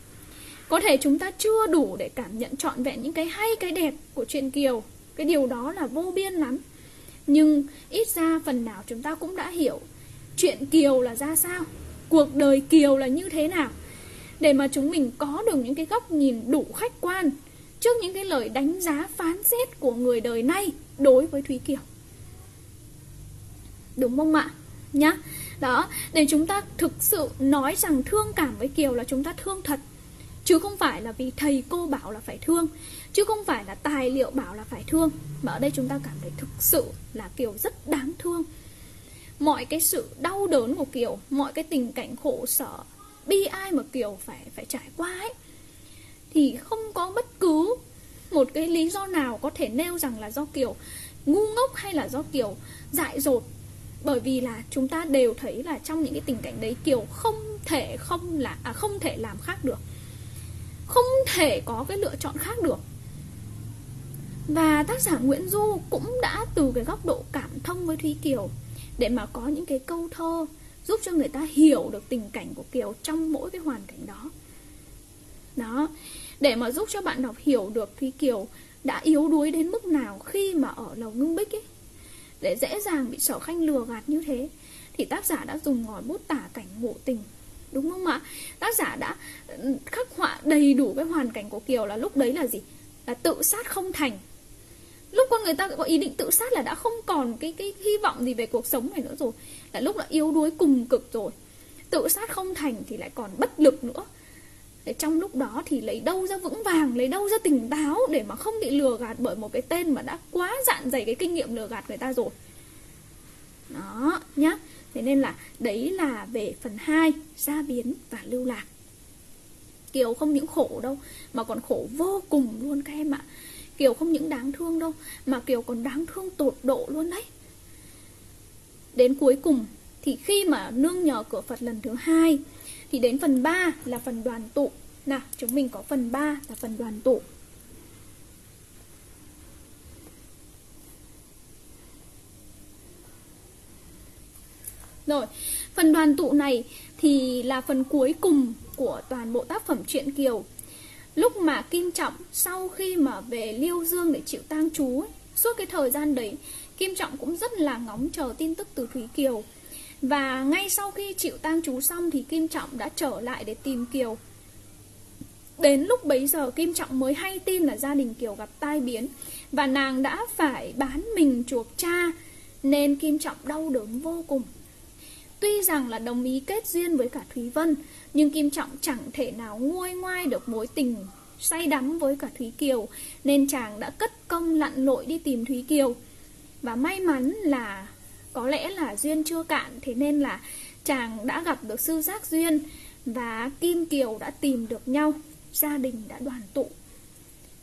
Có thể chúng ta chưa đủ để cảm nhận trọn vẹn những cái hay, cái đẹp của truyện Kiều, cái điều đó là vô biên lắm, nhưng ít ra phần nào chúng ta cũng đã hiểu chuyện Kiều là ra sao, cuộc đời Kiều là như thế nào, để mà chúng mình có được những cái góc nhìn đủ khách quan trước những cái lời đánh giá phán xét của người đời nay đối với Thúy Kiều. đúng không ạ? Nhá. Đó, để chúng ta thực sự nói rằng thương cảm với Kiều là chúng ta thương thật, chứ không phải là vì thầy cô bảo là phải thương, chứ không phải là tài liệu bảo là phải thương. Mà ở đây chúng ta cảm thấy thực sự là Kiều rất đáng thương. Mọi cái sự đau đớn của Kiều, mọi cái tình cảnh khổ sở, bi ai mà Kiều phải trải qua ấy, thì không có bất cứ một cái lý do nào có thể nêu rằng là do Kiều ngu ngốc hay là do Kiều dại dột. Bởi vì là chúng ta đều thấy là trong những cái tình cảnh đấy Kiều không thể làm khác được, không thể có cái lựa chọn khác được. Và tác giả Nguyễn Du cũng đã từ cái góc độ cảm thông với Thúy Kiều để mà có những cái câu thơ giúp cho người ta hiểu được tình cảnh của Kiều trong mỗi cái hoàn cảnh đó. Đó, để mà giúp cho bạn đọc hiểu được Thúy Kiều đã yếu đuối đến mức nào khi mà ở Lầu Ngưng Bích ấy, để dễ dàng bị Sở Khanh lừa gạt như thế, thì tác giả đã dùng ngòi bút tả cảnh ngộ tình, đúng không ạ? Tác giả đã khắc họa đầy đủ cái hoàn cảnh của Kiều là lúc đấy là gì? Là tự sát không thành. Lúc con người ta có ý định tự sát là đã không còn cái hy vọng gì về cuộc sống này nữa rồi, là lúc đã yếu đuối cùng cực rồi. Tự sát không thành thì lại còn bất lực nữa. Để trong lúc đó thì lấy đâu ra vững vàng, lấy đâu ra tỉnh táo để mà không bị lừa gạt bởi một cái tên mà đã quá dạn dày cái kinh nghiệm lừa gạt người ta rồi. Đó nhá. Thế nên là đấy là về phần 2, gia biến và lưu lạc. Kiều không những khổ đâu mà còn khổ vô cùng luôn các em ạ. Kiều không những đáng thương đâu mà Kiều còn đáng thương tột độ luôn đấy. Đến cuối cùng thì khi mà nương nhờ cửa Phật lần thứ 2 thì đến phần 3 là phần đoàn tụ. Nào, chúng mình có phần 3 là phần đoàn tụ. Rồi, phần đoàn tụ này thì là phần cuối cùng của toàn bộ tác phẩm Truyện Kiều. Lúc mà Kim Trọng sau khi mà về Liêu Dương để chịu tang chú ấy, suốt cái thời gian đấy Kim Trọng cũng rất là ngóng chờ tin tức từ Thúy Kiều. Và ngay sau khi chịu tang chú xong thì Kim Trọng đã trở lại để tìm Kiều. Đến lúc bấy giờ Kim Trọng mới hay tin là gia đình Kiều gặp tai biến và nàng đã phải bán mình chuộc cha, nên Kim Trọng đau đớn vô cùng. Tuy rằng là đồng ý kết duyên với cả Thúy Vân, nhưng Kim Trọng chẳng thể nào nguôi ngoai được mối tình say đắm với cả Thúy Kiều, nên chàng đã cất công lặn lội đi tìm Thúy Kiều. Và may mắn là có lẽ là duyên chưa cạn, thế nên là chàng đã gặp được Sư Giác Duyên và Kim Kiều đã tìm được nhau, gia đình đã đoàn tụ.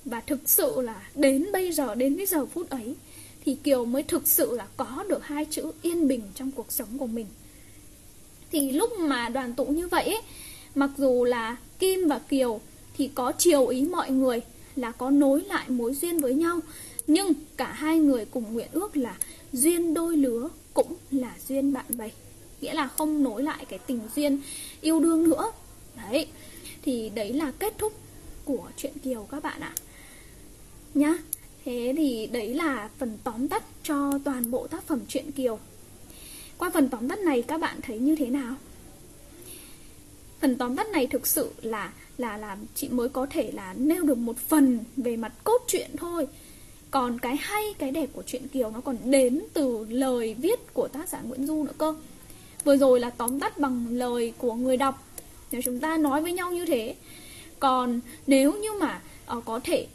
Và thực sự là đến bây giờ, đến cái giờ phút ấy thì Kiều mới thực sự là có được hai chữ yên bình trong cuộc sống của mình. Thì lúc mà đoàn tụ như vậy ấy, mặc dù là Kim và Kiều thì có chiều ý mọi người là có nối lại mối duyên với nhau, nhưng cả hai người cùng nguyện ước là duyên đôi lứa cũng là duyên bạn bè, nghĩa là không nối lại cái tình duyên yêu đương nữa. Đấy, thì đấy là kết thúc của Truyện Kiều các bạn ạ. Nhá, thế thì đấy là phần tóm tắt cho toàn bộ tác phẩm Truyện Kiều. Qua phần tóm tắt này các bạn thấy như thế nào? Phần tóm tắt này thực sự là chị mới có thể là nêu được một phần về mặt cốt truyện thôi. Còn cái hay, cái đẹp của Truyện Kiều nó còn đến từ lời viết của tác giả Nguyễn Du nữa cơ. Vừa rồi là tóm tắt bằng lời của người đọc, nếu chúng ta nói với nhau như thế. Còn nếu như mà có thể,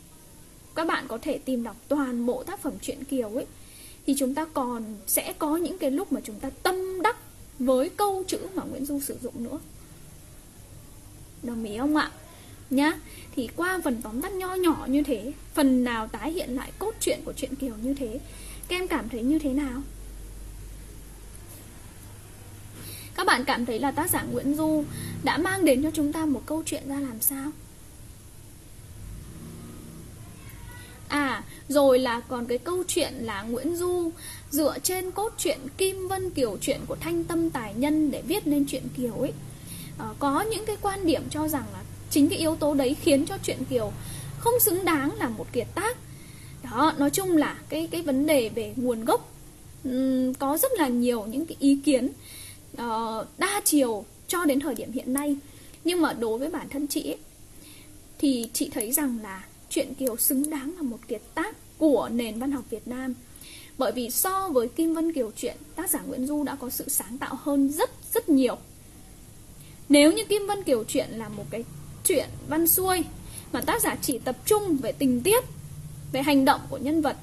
các bạn có thể tìm đọc toàn bộ tác phẩm Truyện Kiều ấy, thì chúng ta còn sẽ có những cái lúc mà chúng ta tâm đắc với câu chữ mà Nguyễn Du sử dụng nữa. Đồng ý không ạ? Nhá, thì qua phần tóm tắt nho nhỏ như thế, phần nào tái hiện lại cốt truyện của Truyện Kiều như thế, các em cảm thấy như thế nào? Các bạn cảm thấy là tác giả Nguyễn Du đã mang đến cho chúng ta một câu chuyện ra làm sao? À, rồi là còn cái câu chuyện là Nguyễn Du dựa trên cốt truyện Kim Vân Kiều, chuyện của Thanh Tâm Tài Nhân để viết nên Truyện Kiều ấy. Có những cái quan điểm cho rằng là chính cái yếu tố đấy khiến cho Truyện Kiều không xứng đáng là một kiệt tác. Đó, nói chung là cái vấn đề về nguồn gốc có rất là nhiều những cái ý kiến đa chiều cho đến thời điểm hiện nay. Nhưng mà đối với bản thân chị ấy, thì chị thấy rằng là Truyện Kiều xứng đáng là một kiệt tác của nền văn học Việt Nam. Bởi vì so với Kim Vân Kiều truyện, tác giả Nguyễn Du đã có sự sáng tạo hơn rất nhiều. Nếu như Kim Vân Kiều truyện là một cái truyện văn xuôi mà tác giả chỉ tập trung về tình tiết, về hành động của nhân vật,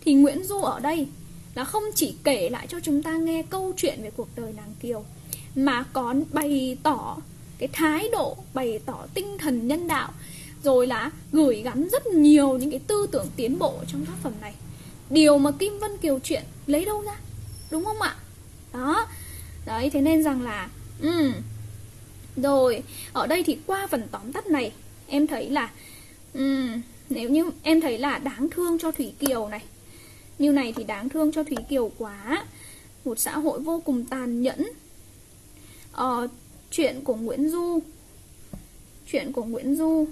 thì Nguyễn Du ở đây là không chỉ kể lại cho chúng ta nghe câu chuyện về cuộc đời nàng Kiều, mà còn bày tỏ cái thái độ, bày tỏ tinh thần nhân đạo, rồi là gửi gắm rất nhiều những cái tư tưởng tiến bộ trong tác phẩm này. Điều mà Kim Vân Kiều truyện lấy đâu ra, đúng không ạ? Đó, đấy, thế nên rằng là rồi, ở đây thì qua phần tóm tắt này, em thấy là nếu như em thấy là đáng thương cho Thúy Kiều này. Như này thì đáng thương cho Thúy Kiều quá. Một xã hội vô cùng tàn nhẫn. Chuyện của Nguyễn Du. Chuyện của Nguyễn Du.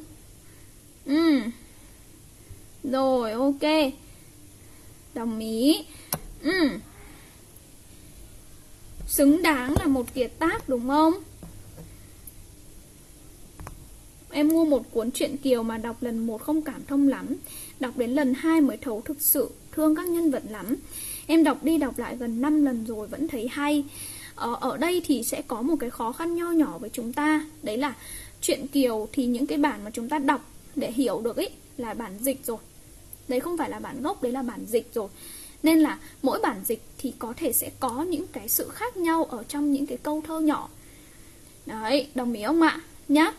Rồi, ok. Đồng ý. Xứng đáng là một kiệt tác, đúng không? Em mua một cuốn Truyện Kiều mà đọc lần 1 không cảm thông lắm, đọc đến lần 2 mới thấu thực sự, thương các nhân vật lắm. Em đọc đi đọc lại gần 5 lần rồi vẫn thấy hay. Ở đây thì sẽ có một cái khó khăn nho nhỏ với chúng ta. Đấy là Truyện Kiều thì những cái bản mà chúng ta đọc để hiểu được ý, là bản dịch rồi. Đấy không phải là bản gốc, đấy là bản dịch rồi. Nên là mỗi bản dịch thì có thể sẽ có những cái sự khác nhau ở trong những cái câu thơ nhỏ. Đấy, đồng ý không ạ? Nhá.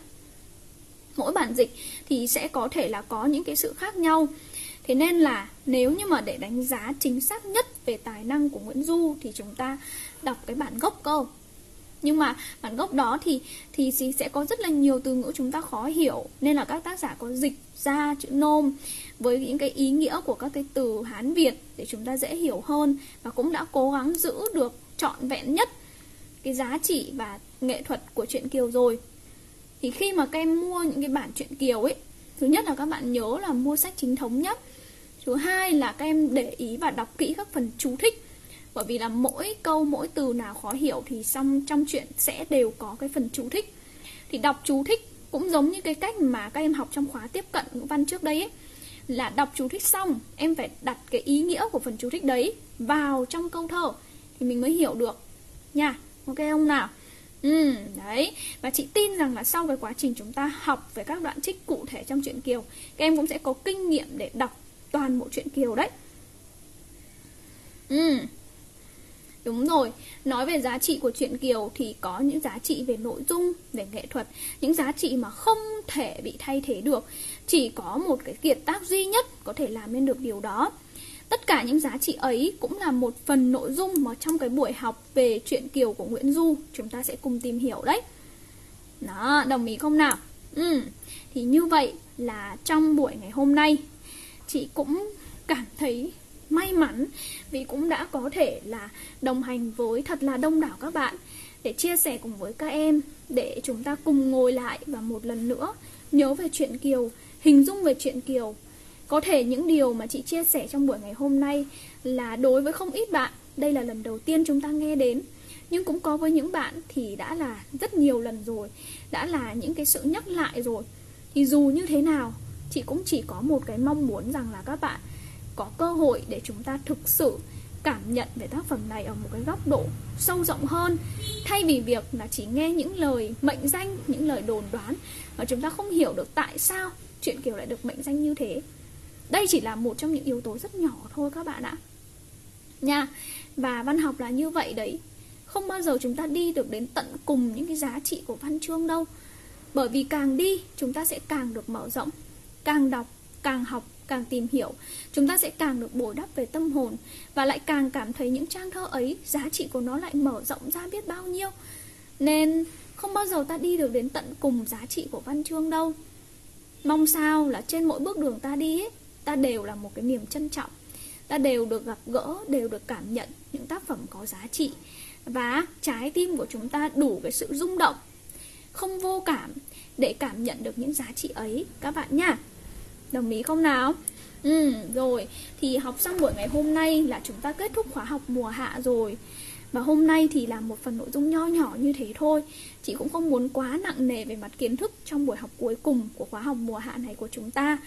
Mỗi bản dịch thì sẽ có thể là có những cái sự khác nhau. Thế nên là nếu như mà để đánh giá chính xác nhất về tài năng của Nguyễn Du thì chúng ta đọc cái bản gốc cơ. Nhưng mà bản gốc đó thì sẽ có rất là nhiều từ ngữ chúng ta khó hiểu. Nên là các tác giả có dịch ra chữ nôm với những cái ý nghĩa của các cái từ Hán Việt để chúng ta dễ hiểu hơn. Và cũng đã cố gắng giữ được trọn vẹn nhất cái giá trị và nghệ thuật của Truyện Kiều rồi. Thì khi mà các em mua những cái bản Truyện Kiều ấy, thứ nhất là các bạn nhớ là mua sách chính thống nhé. Thứ hai là các em để ý và đọc kỹ các phần chú thích. Bởi vì là mỗi câu, mỗi từ nào khó hiểu thì trong truyện sẽ đều có cái phần chú thích. Thì đọc chú thích cũng giống như cái cách mà các em học trong khóa tiếp cận ngữ văn trước đây ấy. Là đọc chú thích xong, em phải đặt cái ý nghĩa của phần chú thích đấy vào trong câu thơ thì mình mới hiểu được nha. Ok không nào? Đấy. Và chị tin rằng là sau cái quá trình chúng ta học về các đoạn trích cụ thể trong Truyện Kiều, các em cũng sẽ có kinh nghiệm để đọc toàn bộ Truyện Kiều đấy. Đúng rồi, nói về giá trị của Truyện Kiều thì có những giá trị về nội dung, về nghệ thuật, những giá trị mà không thể bị thay thế được. Chỉ có một cái kiệt tác duy nhất có thể làm nên được điều đó. Tất cả những giá trị ấy cũng là một phần nội dung mà trong cái buổi học về Truyện Kiều của Nguyễn Du chúng ta sẽ cùng tìm hiểu đấy. Đó, đồng ý không nào? Thì như vậy là trong buổi ngày hôm nay chị cũng cảm thấy may mắn vì cũng đã có thể là đồng hành với thật là đông đảo các bạn để chia sẻ cùng với các em, để chúng ta cùng ngồi lại và một lần nữa nhớ về Truyện Kiều, hình dung về Truyện Kiều. Có thể những điều mà chị chia sẻ trong buổi ngày hôm nay là đối với không ít bạn, đây là lần đầu tiên chúng ta nghe đến. Nhưng cũng có với những bạn thì đã là rất nhiều lần rồi, đã là những cái sự nhắc lại rồi. Thì dù như thế nào, chị cũng chỉ có một cái mong muốn rằng là các bạn có cơ hội để chúng ta thực sự cảm nhận về tác phẩm này ở một cái góc độ sâu rộng hơn. Thay vì việc là chỉ nghe những lời mệnh danh, những lời đồn đoán mà chúng ta không hiểu được tại sao Truyện Kiều lại được mệnh danh như thế. Đây chỉ là một trong những yếu tố rất nhỏ thôi các bạn ạ. Nha. Và văn học là như vậy đấy. Không bao giờ chúng ta đi được đến tận cùng những cái giá trị của văn chương đâu. Bởi vì càng đi, chúng ta sẽ càng được mở rộng. Càng đọc, càng học, càng tìm hiểu, chúng ta sẽ càng được bồi đắp về tâm hồn. Và lại càng cảm thấy những trang thơ ấy, giá trị của nó lại mở rộng ra biết bao nhiêu. Nên không bao giờ ta đi được đến tận cùng giá trị của văn chương đâu. Mong sao là trên mỗi bước đường ta đi ấy, ta đều là một cái niềm trân trọng. Ta đều được gặp gỡ, đều được cảm nhận những tác phẩm có giá trị. Và trái tim của chúng ta đủ cái sự rung động, không vô cảm, để cảm nhận được những giá trị ấy các bạn nha. Đồng ý không nào? Rồi, thì học xong buổi ngày hôm nay là chúng ta kết thúc khóa học mùa hạ rồi. Và hôm nay thì là một phần nội dung nho nhỏ như thế thôi. Chị cũng không muốn quá nặng nề về mặt kiến thức trong buổi học cuối cùng của khóa học mùa hạ này của chúng ta.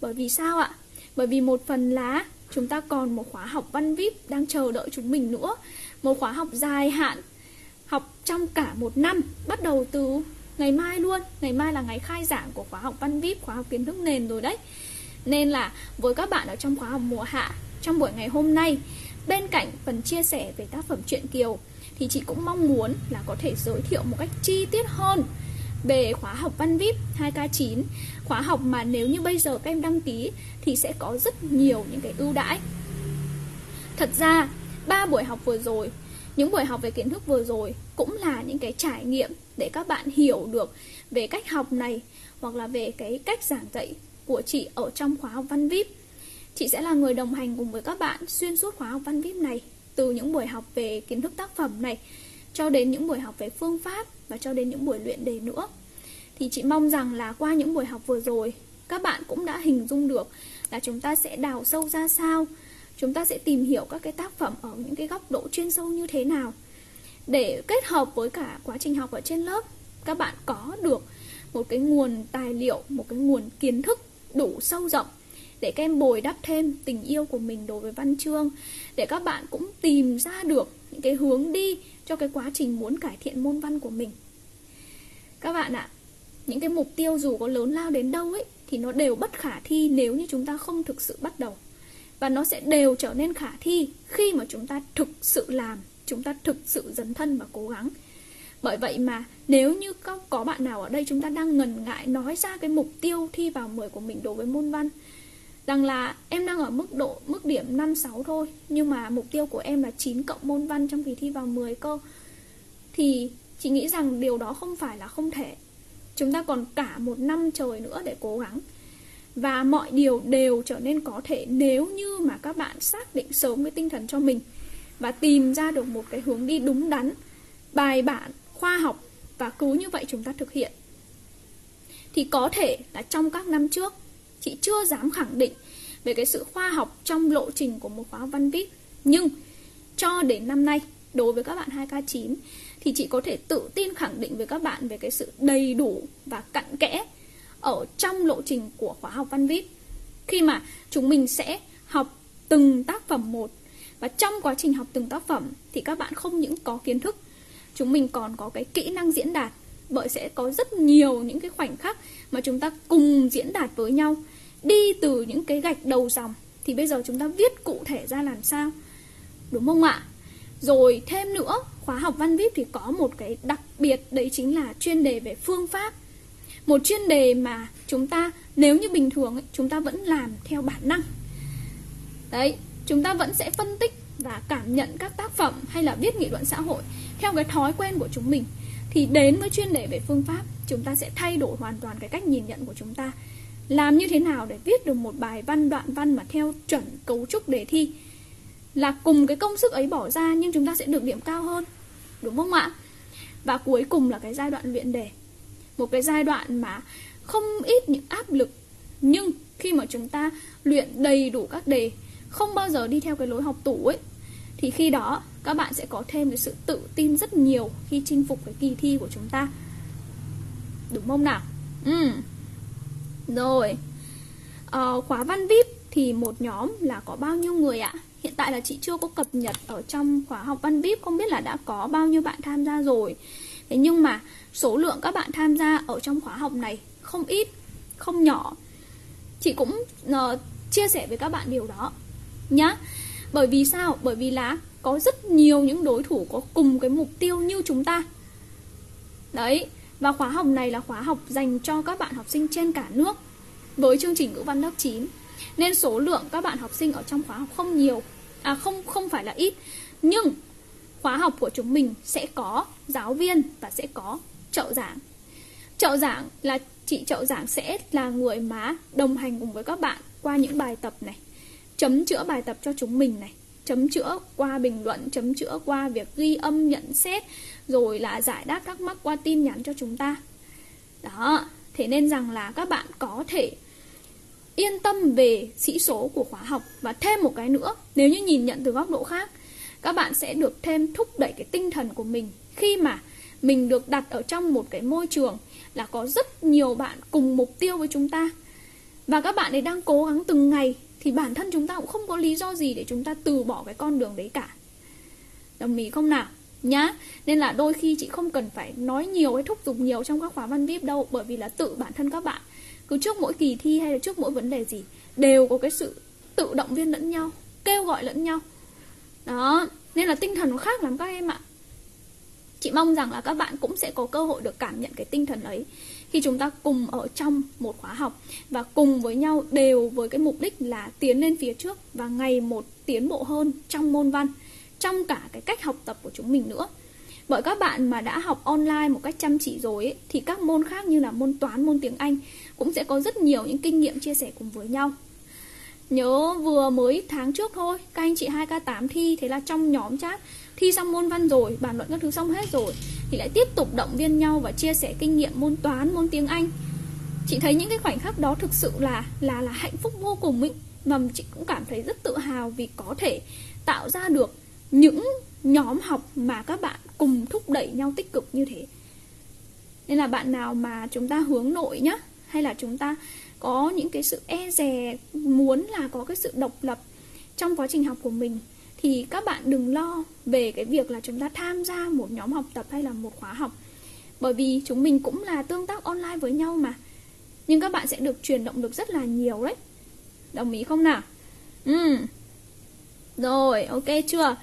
Bởi vì sao ạ? Bởi vì một phần là chúng ta còn một khóa học văn VIP đang chờ đợi chúng mình nữa. Một khóa học dài hạn, học trong cả một năm, bắt đầu từ ngày mai luôn. Ngày mai là ngày khai giảng của khóa học văn VIP, khóa học kiến thức nền rồi đấy. Nên là với các bạn ở trong khóa học mùa hạ, trong buổi ngày hôm nay, bên cạnh phần chia sẻ về tác phẩm Truyện Kiều, thì chị cũng mong muốn là có thể giới thiệu một cách chi tiết hơn về khóa học văn VIP 2K9. Khóa học mà nếu như bây giờ các em đăng ký thì sẽ có rất nhiều những cái ưu đãi. Thật ra, 3 buổi học vừa rồi, những buổi học về kiến thức vừa rồi cũng là những cái trải nghiệm để các bạn hiểu được về cách học này, hoặc là về cái cách giảng dạy của chị ở trong khóa học văn VIP. Chị sẽ là người đồng hành cùng với các bạn xuyên suốt khóa học văn VIP này, từ những buổi học về kiến thức tác phẩm này cho đến những buổi học về phương pháp và cho đến những buổi luyện đề nữa. Thì chị mong rằng là qua những buổi học vừa rồi, các bạn cũng đã hình dung được là chúng ta sẽ đào sâu ra sao, chúng ta sẽ tìm hiểu các cái tác phẩm ở những cái góc độ chuyên sâu như thế nào, để kết hợp với cả quá trình học ở trên lớp, các bạn có được một cái nguồn tài liệu, một cái nguồn kiến thức đủ sâu rộng để các em bồi đắp thêm tình yêu của mình đối với văn chương, để các bạn cũng tìm ra được những cái hướng đi cho cái quá trình muốn cải thiện môn văn của mình. Các bạn ạ, những cái mục tiêu dù có lớn lao đến đâu ấy thì nó đều bất khả thi nếu như chúng ta không thực sự bắt đầu. Và nó sẽ đều trở nên khả thi khi mà chúng ta thực sự làm, chúng ta thực sự dấn thân và cố gắng. Bởi vậy mà nếu như có bạn nào ở đây chúng ta đang ngần ngại nói ra cái mục tiêu thi vào 10 của mình đối với môn văn, rằng là em đang ở mức điểm 5-6 thôi, nhưng mà mục tiêu của em là 9+ môn văn trong kỳ thi vào 10 cơ, thì chị nghĩ rằng điều đó không phải là không thể. Chúng ta còn cả một năm trời nữa để cố gắng. Và mọi điều đều trở nên có thể nếu như mà các bạn xác định sớm cái tinh thần cho mình và tìm ra được một cái hướng đi đúng đắn, bài bản, khoa học, và cứ như vậy chúng ta thực hiện. Thì có thể là trong các năm trước, chị chưa dám khẳng định về cái sự khoa học trong lộ trình của một khóa văn VIP. Nhưng cho đến năm nay, đối với các bạn 2K9, thì chị có thể tự tin khẳng định với các bạn về cái sự đầy đủ và cặn kẽ ở trong lộ trình của khóa học văn VIP. Khi mà chúng mình sẽ học từng tác phẩm một, và trong quá trình học từng tác phẩm thì các bạn không những có kiến thức, chúng mình còn có cái kỹ năng diễn đạt. Bởi sẽ có rất nhiều những cái khoảnh khắc mà chúng ta cùng diễn đạt với nhau, đi từ những cái gạch đầu dòng thì bây giờ chúng ta viết cụ thể ra làm sao, đúng không ạ? Rồi thêm nữa, khóa học văn VIP thì có một cái đặc biệt, đấy chính là chuyên đề về phương pháp. Một chuyên đề mà chúng ta, nếu như bình thường ấy, chúng ta vẫn làm theo bản năng. Đấy, chúng ta vẫn sẽ phân tích và cảm nhận các tác phẩm hay là viết nghị luận xã hội theo cái thói quen của chúng mình. Thì đến với chuyên đề về phương pháp, chúng ta sẽ thay đổi hoàn toàn cái cách nhìn nhận của chúng ta. Làm như thế nào để viết được một bài văn, đoạn văn mà theo chuẩn cấu trúc đề thi, là cùng cái công sức ấy bỏ ra nhưng chúng ta sẽ được điểm cao hơn, đúng không ạ? Và cuối cùng là cái giai đoạn luyện đề. Một cái giai đoạn mà không ít những áp lực, nhưng khi mà chúng ta luyện đầy đủ các đề, không bao giờ đi theo cái lối học tủ ấy, thì khi đó các bạn sẽ có thêm cái sự tự tin rất nhiều khi chinh phục cái kỳ thi của chúng ta, đúng không nào? Rồi, khóa văn VIP thì một nhóm là có bao nhiêu người ạ? Hiện tại là chị chưa có cập nhật ở trong khóa học văn VIP, không biết là đã có bao nhiêu bạn tham gia rồi. Thế nhưng mà số lượng các bạn tham gia ở trong khóa học này không ít, không nhỏ. Chị cũng chia sẻ với các bạn điều đó nhá. Bởi vì sao? Bởi vì là có rất nhiều những đối thủ có cùng cái mục tiêu như chúng ta. Đấy, và khóa học này là khóa học dành cho các bạn học sinh trên cả nước với chương trình ngữ văn lớp 9. Nên số lượng các bạn học sinh ở trong khóa học không nhiều, không phải là ít. Nhưng khóa học của chúng mình sẽ có giáo viên và sẽ có trợ giảng. Trợ giảng là chị trợ giảng sẽ là người mà đồng hành cùng với các bạn qua những bài tập này, chấm chữa bài tập cho chúng mình này, chấm chữa qua bình luận, chấm chữa qua việc ghi âm, nhận xét, rồi là giải đáp thắc mắc qua tin nhắn cho chúng ta. Đó, thế nên rằng là các bạn có thể yên tâm về sĩ số của khóa học. Và thêm một cái nữa, nếu như nhìn nhận từ góc độ khác, các bạn sẽ được thêm thúc đẩy cái tinh thần của mình khi mà mình được đặt ở trong một cái môi trường là có rất nhiều bạn cùng mục tiêu với chúng ta. Và các bạn ấy đang cố gắng từng ngày, thì bản thân chúng ta cũng không có lý do gì để chúng ta từ bỏ cái con đường đấy cả. Đồng ý không nào nhá? Nên là đôi khi chị không cần phải nói nhiều hay thúc giục nhiều trong các khóa văn VIP đâu, bởi vì là tự bản thân các bạn cứ trước mỗi kỳ thi hay là trước mỗi vấn đề gì đều có cái sự tự động viên lẫn nhau, kêu gọi lẫn nhau. Đó, nên là tinh thần nó khác lắm các em ạ. Chị mong rằng là các bạn cũng sẽ có cơ hội được cảm nhận cái tinh thần ấy khi chúng ta cùng ở trong một khóa học và cùng với nhau đều với cái mục đích là tiến lên phía trước và ngày một tiến bộ hơn trong môn văn, trong cả cái cách học tập của chúng mình nữa. Bởi các bạn mà đã học online một cách chăm chỉ rồi ấy, thì các môn khác như là môn toán, môn tiếng Anh cũng sẽ có rất nhiều những kinh nghiệm chia sẻ cùng với nhau. Nhớ vừa mới tháng trước thôi, các anh chị 2K8 thi, thế là trong nhóm chat thi xong môn văn rồi, bàn luận các thứ xong hết rồi thì lại tiếp tục động viên nhau và chia sẻ kinh nghiệm môn toán, môn tiếng Anh. Chị thấy những cái khoảnh khắc đó thực sự là hạnh phúc vô cùng ấy. Mà chị cũng cảm thấy rất tự hào vì có thể tạo ra được những nhóm học mà các bạn cùng thúc đẩy nhau tích cực như thế. Nên là bạn nào mà chúng ta hướng nội nhá, hay là chúng ta có những cái sự e dè, muốn là có cái sự độc lập trong quá trình học của mình, thì các bạn đừng lo về cái việc là chúng ta tham gia một nhóm học tập hay là một khóa học. Bởi vì chúng mình cũng là tương tác online với nhau mà. Nhưng các bạn sẽ được truyền động lực rất là nhiều đấy. Đồng ý không nào? Rồi, ok chưa?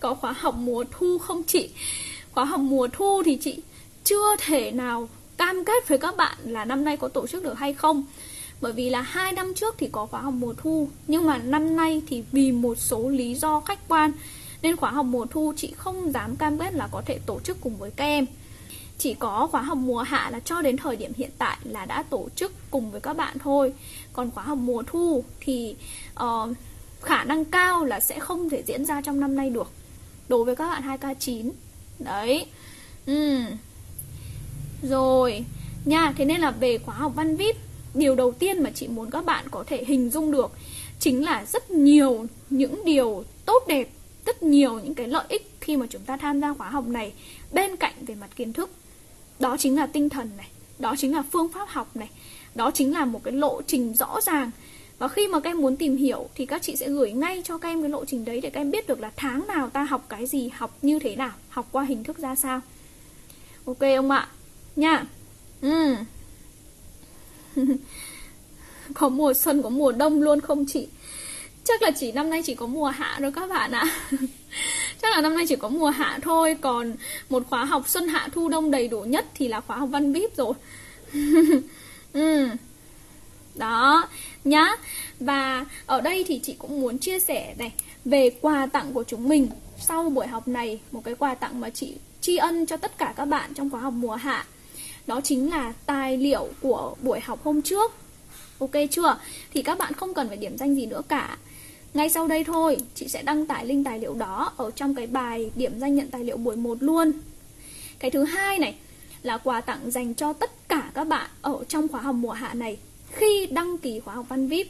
Có khóa học mùa thu không chị? Khóa học mùa thu thì chị chưa thể nào cam kết với các bạn là năm nay có tổ chức được hay không. Bởi vì là 2 năm trước thì có khóa học mùa thu, nhưng mà năm nay thì vì một số lý do khách quan nên khóa học mùa thu chị không dám cam kết là có thể tổ chức cùng với các em. Chỉ có khóa học mùa hạ là cho đến thời điểm hiện tại là đã tổ chức cùng với các bạn thôi. Còn khóa học mùa thu thì khả năng cao là sẽ không thể diễn ra trong năm nay được, đối với các bạn 2K9 đấy. Rồi nha, thế nên là về khóa học văn VIP, điều đầu tiên mà chị muốn các bạn có thể hình dung được chính là rất nhiều những điều tốt đẹp, rất nhiều những cái lợi ích khi mà chúng ta tham gia khóa học này bên cạnh về mặt kiến thức. Đó chính là tinh thần này, đó chính là phương pháp học này, đó chính là một cái lộ trình rõ ràng. Và khi mà các em muốn tìm hiểu thì các chị sẽ gửi ngay cho các em cái lộ trình đấy để các em biết được là tháng nào ta học cái gì, học như thế nào, học qua hình thức ra sao. Ok không ạ? Nha. Có mùa xuân, có mùa đông luôn không chị? Chắc là chỉ năm nay chỉ có mùa hạ thôi các bạn ạ. Chắc là năm nay chỉ có mùa hạ thôi. Còn một khóa học xuân hạ thu đông đầy đủ nhất thì là khóa học văn VIP rồi. Đó nhá. Và ở đây thì chị cũng muốn chia sẻ này về quà tặng của chúng mình sau buổi học này. Một cái quà tặng mà chị tri ân cho tất cả các bạn trong khóa học mùa hạ, đó chính là tài liệu của buổi học hôm trước. Ok chưa? Thì các bạn không cần phải điểm danh gì nữa cả. Ngay sau đây thôi, chị sẽ đăng tải link tài liệu đó ở trong cái bài điểm danh nhận tài liệu buổi 1 luôn. Cái thứ hai này là quà tặng dành cho tất cả các bạn ở trong khóa học mùa hạ này khi đăng ký khóa học văn VIP.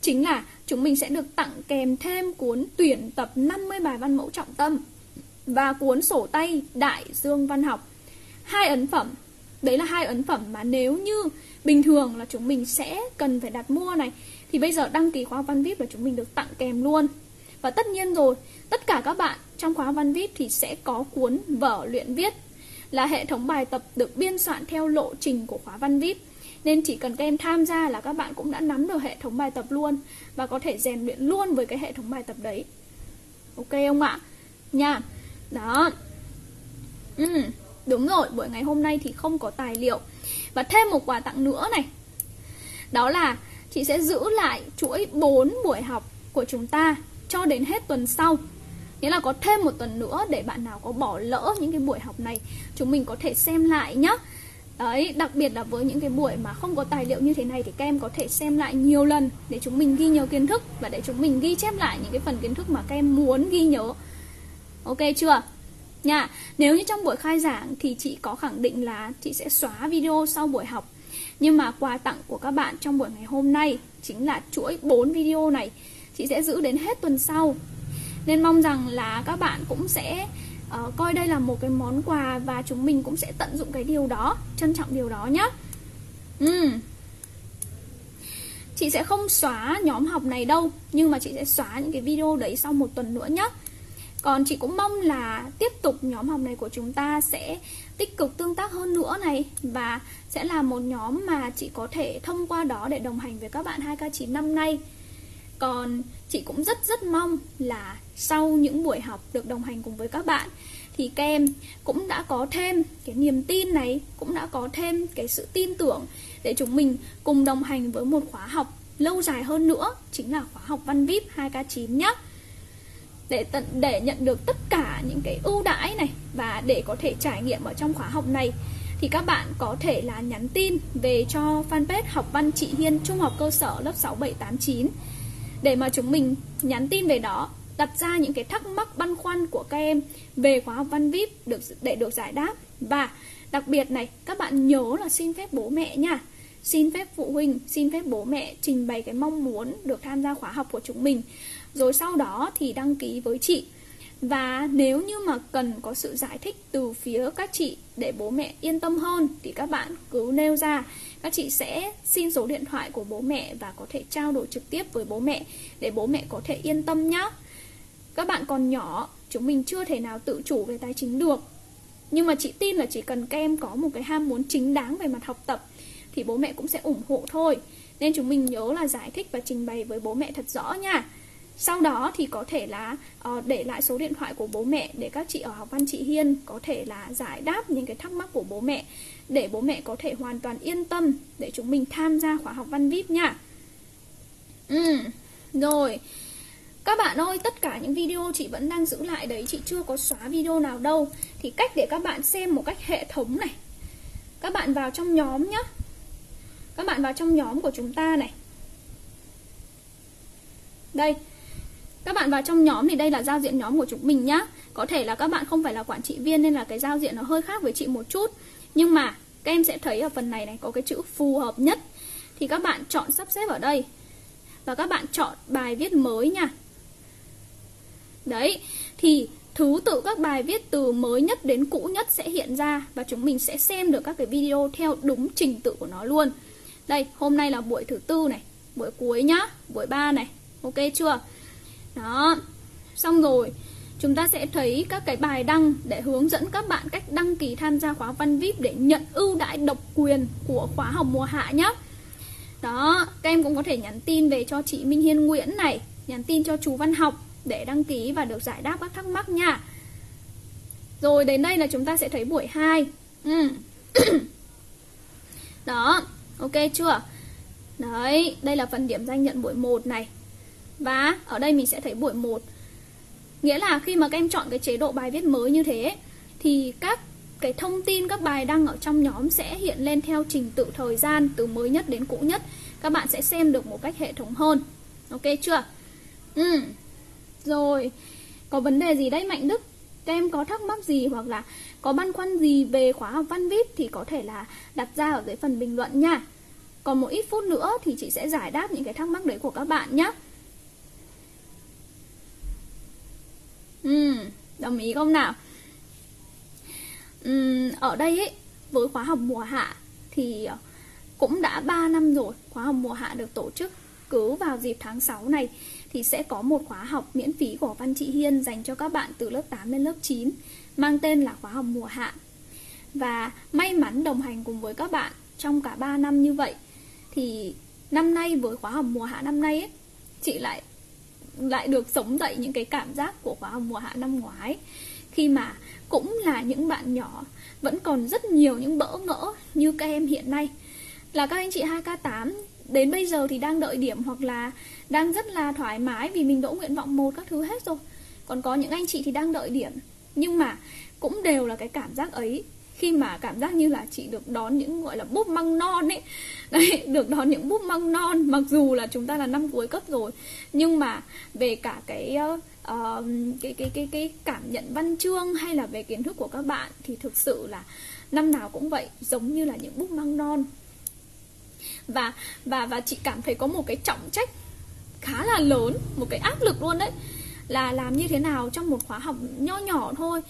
Chính là chúng mình sẽ được tặng kèm thêm cuốn tuyển tập 50 bài văn mẫu trọng tâm và cuốn sổ tay Đại Dương Văn Học. 2 ấn phẩm. Đấy là 2 ấn phẩm mà nếu như bình thường là chúng mình sẽ cần phải đặt mua này, thì bây giờ đăng ký khóa văn VIP là chúng mình được tặng kèm luôn. Và tất nhiên rồi, tất cả các bạn trong khóa văn VIP thì sẽ có cuốn vở luyện viết, là hệ thống bài tập được biên soạn theo lộ trình của khóa văn VIP. Nên chỉ cần các em tham gia là các bạn cũng đã nắm được hệ thống bài tập luôn và có thể rèn luyện luôn với cái hệ thống bài tập đấy. Ok không ạ? Nha. Đó. Đúng rồi, buổi ngày hôm nay thì không có tài liệu. Và thêm một quà tặng nữa này, đó là chị sẽ giữ lại chuỗi 4 buổi học của chúng ta cho đến hết tuần sau. Nghĩa là có thêm một tuần nữa để bạn nào có bỏ lỡ những cái buổi học này, chúng mình có thể xem lại nhá. Đấy, đặc biệt là với những cái buổi mà không có tài liệu như thế này thì các em có thể xem lại nhiều lần để chúng mình ghi nhớ kiến thức và để chúng mình ghi chép lại những cái phần kiến thức mà các em muốn ghi nhớ. Ok chưa? Nha, nếu như trong buổi khai giảng thì chị có khẳng định là chị sẽ xóa video sau buổi học. Nhưng mà quà tặng của các bạn trong buổi ngày hôm nay chính là chuỗi 4 video này, chị sẽ giữ đến hết tuần sau. Nên mong rằng là các bạn cũng sẽ coi đây là một cái món quà và chúng mình cũng sẽ tận dụng cái điều đó, trân trọng điều đó nhá. Chị sẽ không xóa nhóm học này đâu, nhưng mà chị sẽ xóa những cái video đấy sau một tuần nữa nhé. Còn chị cũng mong là tiếp tục nhóm học này của chúng ta sẽ tích cực tương tác hơn nữa này, và sẽ là một nhóm mà chị có thể thông qua đó để đồng hành với các bạn 2K9 năm nay. Còn chị cũng rất mong là sau những buổi học được đồng hành cùng với các bạn thì các em cũng đã có thêm cái niềm tin này, cũng đã có thêm cái sự tin tưởng để chúng mình cùng đồng hành với một khóa học lâu dài hơn nữa, chính là khóa học Văn VIP 2K9 nhé. Để nhận được tất cả những cái ưu đãi này và để có thể trải nghiệm ở trong khóa học này thì các bạn có thể là nhắn tin về cho fanpage Học Văn Chị Hiên Trung học cơ sở lớp 6, 7, 8, 9 để mà chúng mình nhắn tin về đó, đặt ra những cái thắc mắc băn khoăn của các em về khóa học Văn VIP để được giải đáp. Và đặc biệt này, các bạn nhớ là xin phép bố mẹ nha, xin phép phụ huynh, xin phép bố mẹ trình bày cái mong muốn được tham gia khóa học của chúng mình, rồi sau đó thì đăng ký với chị. Và nếu như mà cần có sự giải thích từ phía các chị để bố mẹ yên tâm hơn thì các bạn cứ nêu ra, các chị sẽ xin số điện thoại của bố mẹ và có thể trao đổi trực tiếp với bố mẹ để bố mẹ có thể yên tâm nhá. Các bạn còn nhỏ, chúng mình chưa thể nào tự chủ về tài chính được, nhưng mà chị tin là chỉ cần các em có một cái ham muốn chính đáng về mặt học tập thì bố mẹ cũng sẽ ủng hộ thôi. Nên chúng mình nhớ là giải thích và trình bày với bố mẹ thật rõ nha. Sau đó thì có thể là để lại số điện thoại của bố mẹ để các chị ở Học Văn Chị Hiên có thể là giải đáp những cái thắc mắc của bố mẹ, để bố mẹ có thể hoàn toàn yên tâm để chúng mình tham gia khóa học Văn VIP nha. Rồi, các bạn ơi, tất cả những video chị vẫn đang giữ lại đấy, chị chưa có xóa video nào đâu. Thì cách để các bạn xem một cách hệ thống này, các bạn vào trong nhóm nhé. Các bạn vào trong nhóm của chúng ta này. Đây, các bạn vào trong nhóm thì đây là giao diện nhóm của chúng mình nhá. Có thể là các bạn không phải là quản trị viên nên là cái giao diện nó hơi khác với chị một chút, nhưng mà các em sẽ thấy ở phần này này có cái chữ phù hợp nhất. Thì các bạn chọn sắp xếp ở đây và các bạn chọn bài viết mới nha. Đấy, thì thứ tự các bài viết từ mới nhất đến cũ nhất sẽ hiện ra và chúng mình sẽ xem được các cái video theo đúng trình tự của nó luôn. Đây, hôm nay là buổi thứ tư này, buổi cuối nhá, buổi 3 này, ok chưa? Đó, xong rồi, chúng ta sẽ thấy các cái bài đăng để hướng dẫn các bạn cách đăng ký tham gia khóa Văn VIP để nhận ưu đãi độc quyền của khóa học mùa hạ nhé. Đó, các em cũng có thể nhắn tin về cho chị Minh Hiên Nguyễn này, nhắn tin cho chú Văn Học để đăng ký và được giải đáp các thắc mắc nha. Rồi, đến đây là chúng ta sẽ thấy buổi 2. Đó, ok chưa? Đấy, đây là phần điểm danh nhận buổi 1 này. Và ở đây mình sẽ thấy buổi 1. Nghĩa là khi mà các em chọn cái chế độ bài viết mới như thế thì các cái thông tin các bài đăng ở trong nhóm sẽ hiện lên theo trình tự thời gian từ mới nhất đến cũ nhất. Các bạn sẽ xem được một cách hệ thống hơn. Ok chưa? Rồi, có vấn đề gì đấy Mạnh Đức? Các em có thắc mắc gì hoặc là có băn khoăn gì về khóa học Văn VIP thì có thể là đặt ra ở dưới phần bình luận nha. Còn một ít phút nữa thì chị sẽ giải đáp những cái thắc mắc đấy của các bạn nhé. Đồng ý không nào? Ở đây ấy, với khóa học mùa hạ thì cũng đã 3 năm rồi. Khóa học mùa hạ được tổ chức cứ vào dịp tháng 6 này thì sẽ có một khóa học miễn phí của Văn Chị Hiên dành cho các bạn từ lớp 8 đến lớp 9, mang tên là khóa học mùa hạ. Và may mắn đồng hành cùng với các bạn trong cả 3 năm như vậy thì năm nay với khóa học mùa hạ năm nay ấy, chị lại được sống dậy những cái cảm giác của khóa học mùa hạ năm ngoái, khi mà cũng là những bạn nhỏ vẫn còn rất nhiều những bỡ ngỡ như các em hiện nay. Là các anh chị 2K8 đến bây giờ thì đang đợi điểm hoặc là đang rất là thoải mái vì mình đỗ nguyện vọng 1 các thứ hết rồi. Còn có những anh chị thì đang đợi điểm, nhưng mà cũng đều là cái cảm giác ấy, khi mà cảm giác như là chị được đón những gọi là búp măng non ấy. Đấy, được đón những búp măng non, mặc dù là chúng ta là năm cuối cấp rồi, nhưng mà về cả cái cảm nhận văn chương hay là về kiến thức của các bạn thì thực sự là năm nào cũng vậy, giống như là những búp măng non. Và chị cảm thấy có một cái trọng trách khá là lớn, một cái áp lực luôn đấy, là làm như thế nào trong một khóa học nho nhỏ thôi,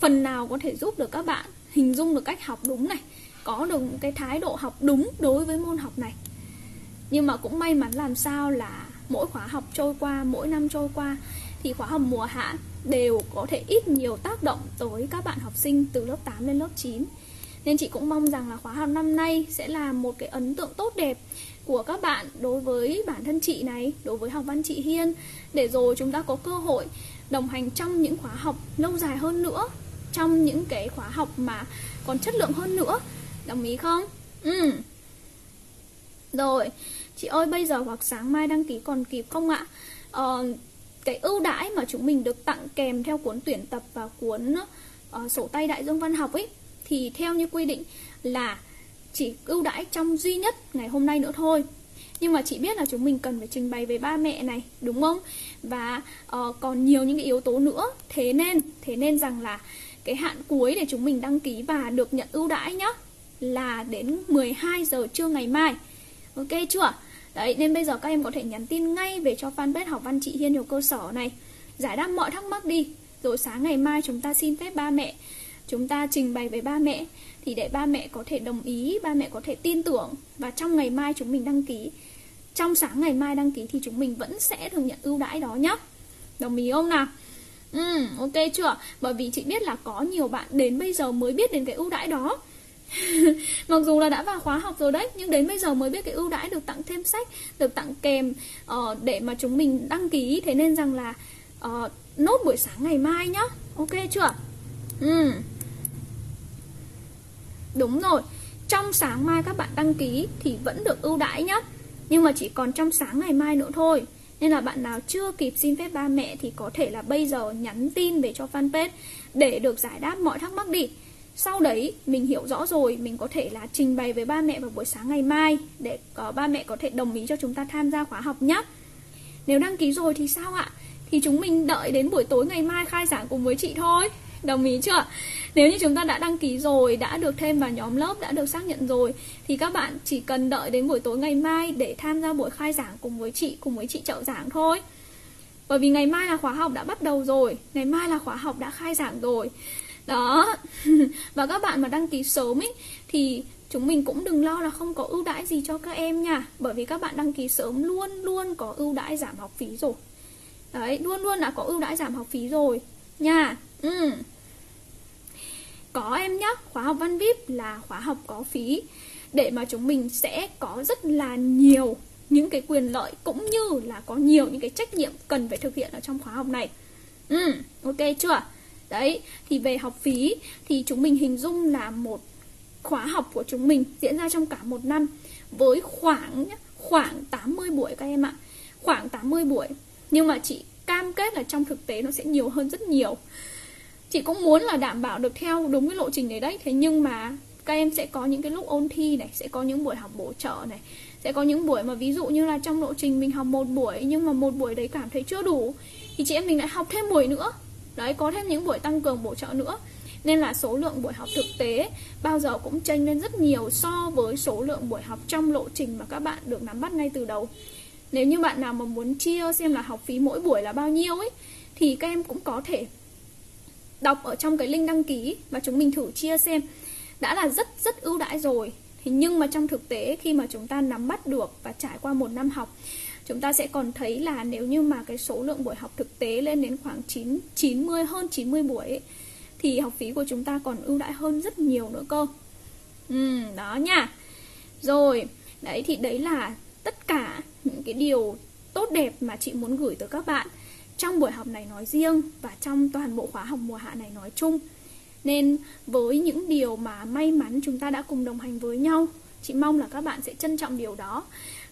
phần nào có thể giúp được các bạn hình dung được cách học đúng này, có được cái thái độ học đúng đối với môn học này. Nhưng mà cũng may mắn làm sao là mỗi khóa học trôi qua, mỗi năm trôi qua thì khóa học mùa hạ đều có thể ít nhiều tác động tới các bạn học sinh từ lớp 8 đến lớp 9. Nên chị cũng mong rằng là khóa học năm nay sẽ là một cái ấn tượng tốt đẹp của các bạn đối với bản thân chị này, đối với Học Văn Chị Hiên, để rồi chúng ta có cơ hội đồng hành trong những khóa học lâu dài hơn nữa, trong những cái khóa học mà còn chất lượng hơn nữa. Đồng ý không? Rồi, chị ơi, bây giờ hoặc sáng mai đăng ký còn kịp không ạ? Cái ưu đãi mà chúng mình được tặng kèm theo cuốn tuyển tập và cuốn sổ tay đại dương văn học ấy, thì theo như quy định là chỉ ưu đãi trong duy nhất ngày hôm nay nữa thôi. Nhưng mà chị biết là chúng mình cần phải trình bày về ba mẹ này, đúng không? Và còn nhiều những cái yếu tố nữa. Thế nên rằng là cái hạn cuối để chúng mình đăng ký và được nhận ưu đãi nhá, là đến 12 giờ trưa ngày mai. Ok chưa? Đấy, nên bây giờ các em có thể nhắn tin ngay về cho fanpage Học Văn Chị Hiên Hiểu Cơ Sở này, giải đáp mọi thắc mắc đi. Rồi sáng ngày mai chúng ta xin phép ba mẹ, chúng ta trình bày với ba mẹ, thì để ba mẹ có thể đồng ý, ba mẹ có thể tin tưởng. Và trong ngày mai chúng mình đăng ký, trong sáng ngày mai đăng ký thì chúng mình vẫn sẽ được nhận ưu đãi đó nhá. Đồng ý không nào? Ok chưa? Bởi vì chị biết là có nhiều bạn đến bây giờ mới biết đến cái ưu đãi đó. Mặc dù là đã vào khóa học rồi đấy, nhưng đến bây giờ mới biết cái ưu đãi được tặng thêm sách, được tặng kèm để mà chúng mình đăng ký. Thế nên rằng là nốt buổi sáng ngày mai nhá. Ok chưa? Đúng rồi, trong sáng mai các bạn đăng ký thì vẫn được ưu đãi nhá. Nhưng mà chỉ còn trong sáng ngày mai nữa thôi. Nên là bạn nào chưa kịp xin phép ba mẹ thì có thể là bây giờ nhắn tin về cho fanpage để được giải đáp mọi thắc mắc đi. Sau đấy mình hiểu rõ rồi, mình có thể là trình bày với ba mẹ vào buổi sáng ngày mai để ba mẹ có thể đồng ý cho chúng ta tham gia khóa học nhé. Nếu đăng ký rồi thì sao ạ? Thì chúng mình đợi đến buổi tối ngày mai khai giảng cùng với chị thôi. Đồng ý chưa? Nếu như chúng ta đã đăng ký rồi, đã được thêm vào nhóm lớp, đã được xác nhận rồi, thì các bạn chỉ cần đợi đến buổi tối ngày mai để tham gia buổi khai giảng cùng với chị trợ giảng thôi. Bởi vì ngày mai là khóa học đã bắt đầu rồi, ngày mai là khóa học đã khai giảng rồi. Đó. Và các bạn mà đăng ký sớm ý, thì chúng mình cũng đừng lo là không có ưu đãi gì cho các em nha. Bởi vì các bạn đăng ký sớm luôn luôn có ưu đãi giảm học phí rồi. Đấy, luôn luôn đã có ưu đãi giảm học phí rồi nha. Có em nhá, khóa học Văn VIP là khóa học có phí, để mà chúng mình sẽ có rất là nhiều những cái quyền lợi, cũng như là có nhiều những cái trách nhiệm cần phải thực hiện ở trong khóa học này. Ok chưa? Đấy, thì về học phí thì chúng mình hình dung là một khóa học của chúng mình diễn ra trong cả một năm với khoảng 80 buổi các em ạ. Khoảng 80 buổi. Nhưng mà chị cam kết là trong thực tế nó sẽ nhiều hơn rất nhiều. Chị cũng muốn là đảm bảo được theo đúng cái lộ trình đấy đấy. Thế nhưng mà các em sẽ có những cái lúc ôn thi này, sẽ có những buổi học bổ trợ này, sẽ có những buổi mà ví dụ như là trong lộ trình mình học một buổi, nhưng mà một buổi đấy cảm thấy chưa đủ, thì chị em mình lại học thêm buổi nữa. Đấy, có thêm những buổi tăng cường bổ trợ nữa. Nên là số lượng buổi học thực tế bao giờ cũng chênh lên rất nhiều so với số lượng buổi học trong lộ trình mà các bạn được nắm bắt ngay từ đầu. Nếu như bạn nào mà muốn chia xem là học phí mỗi buổi là bao nhiêu ấy, thì các em cũng có thể đọc ở trong cái link đăng ký và chúng mình thử chia xem. Đã là rất ưu đãi rồi. Thế nhưng mà trong thực tế khi mà chúng ta nắm bắt được và trải qua một năm học, chúng ta sẽ còn thấy là nếu như mà cái số lượng buổi học thực tế lên đến khoảng 90 buổi ấy, thì học phí của chúng ta còn ưu đãi hơn rất nhiều nữa cơ. Đó nha. Rồi, đấy thì đấy là tất cả những cái điều tốt đẹp mà chị muốn gửi tới các bạn trong buổi học này nói riêng và trong toàn bộ khóa học mùa hạ này nói chung. Nên với những điều mà may mắn chúng ta đã cùng đồng hành với nhau, chị mong là các bạn sẽ trân trọng điều đó.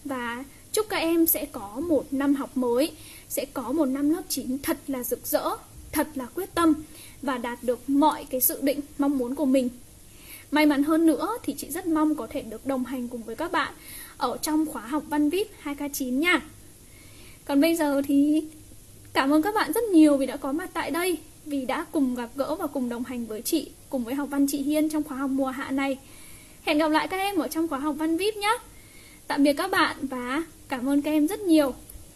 Và chúc các em sẽ có một năm học mới, sẽ có một năm lớp 9 thật là rực rỡ, thật là quyết tâm và đạt được mọi cái dự định mong muốn của mình. May mắn hơn nữa thì chị rất mong có thể được đồng hành cùng với các bạn ở trong khóa học Văn VIP 2K9 nha. Còn bây giờ thì cảm ơn các bạn rất nhiều vì đã có mặt tại đây, vì đã cùng gặp gỡ và cùng đồng hành với chị, cùng với Học Văn Chị Hiên trong khóa học mùa hạ này. Hẹn gặp lại các em ở trong khóa học Văn VIP nhé. Tạm biệt các bạn và cảm ơn các em rất nhiều.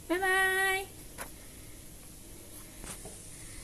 Bye bye!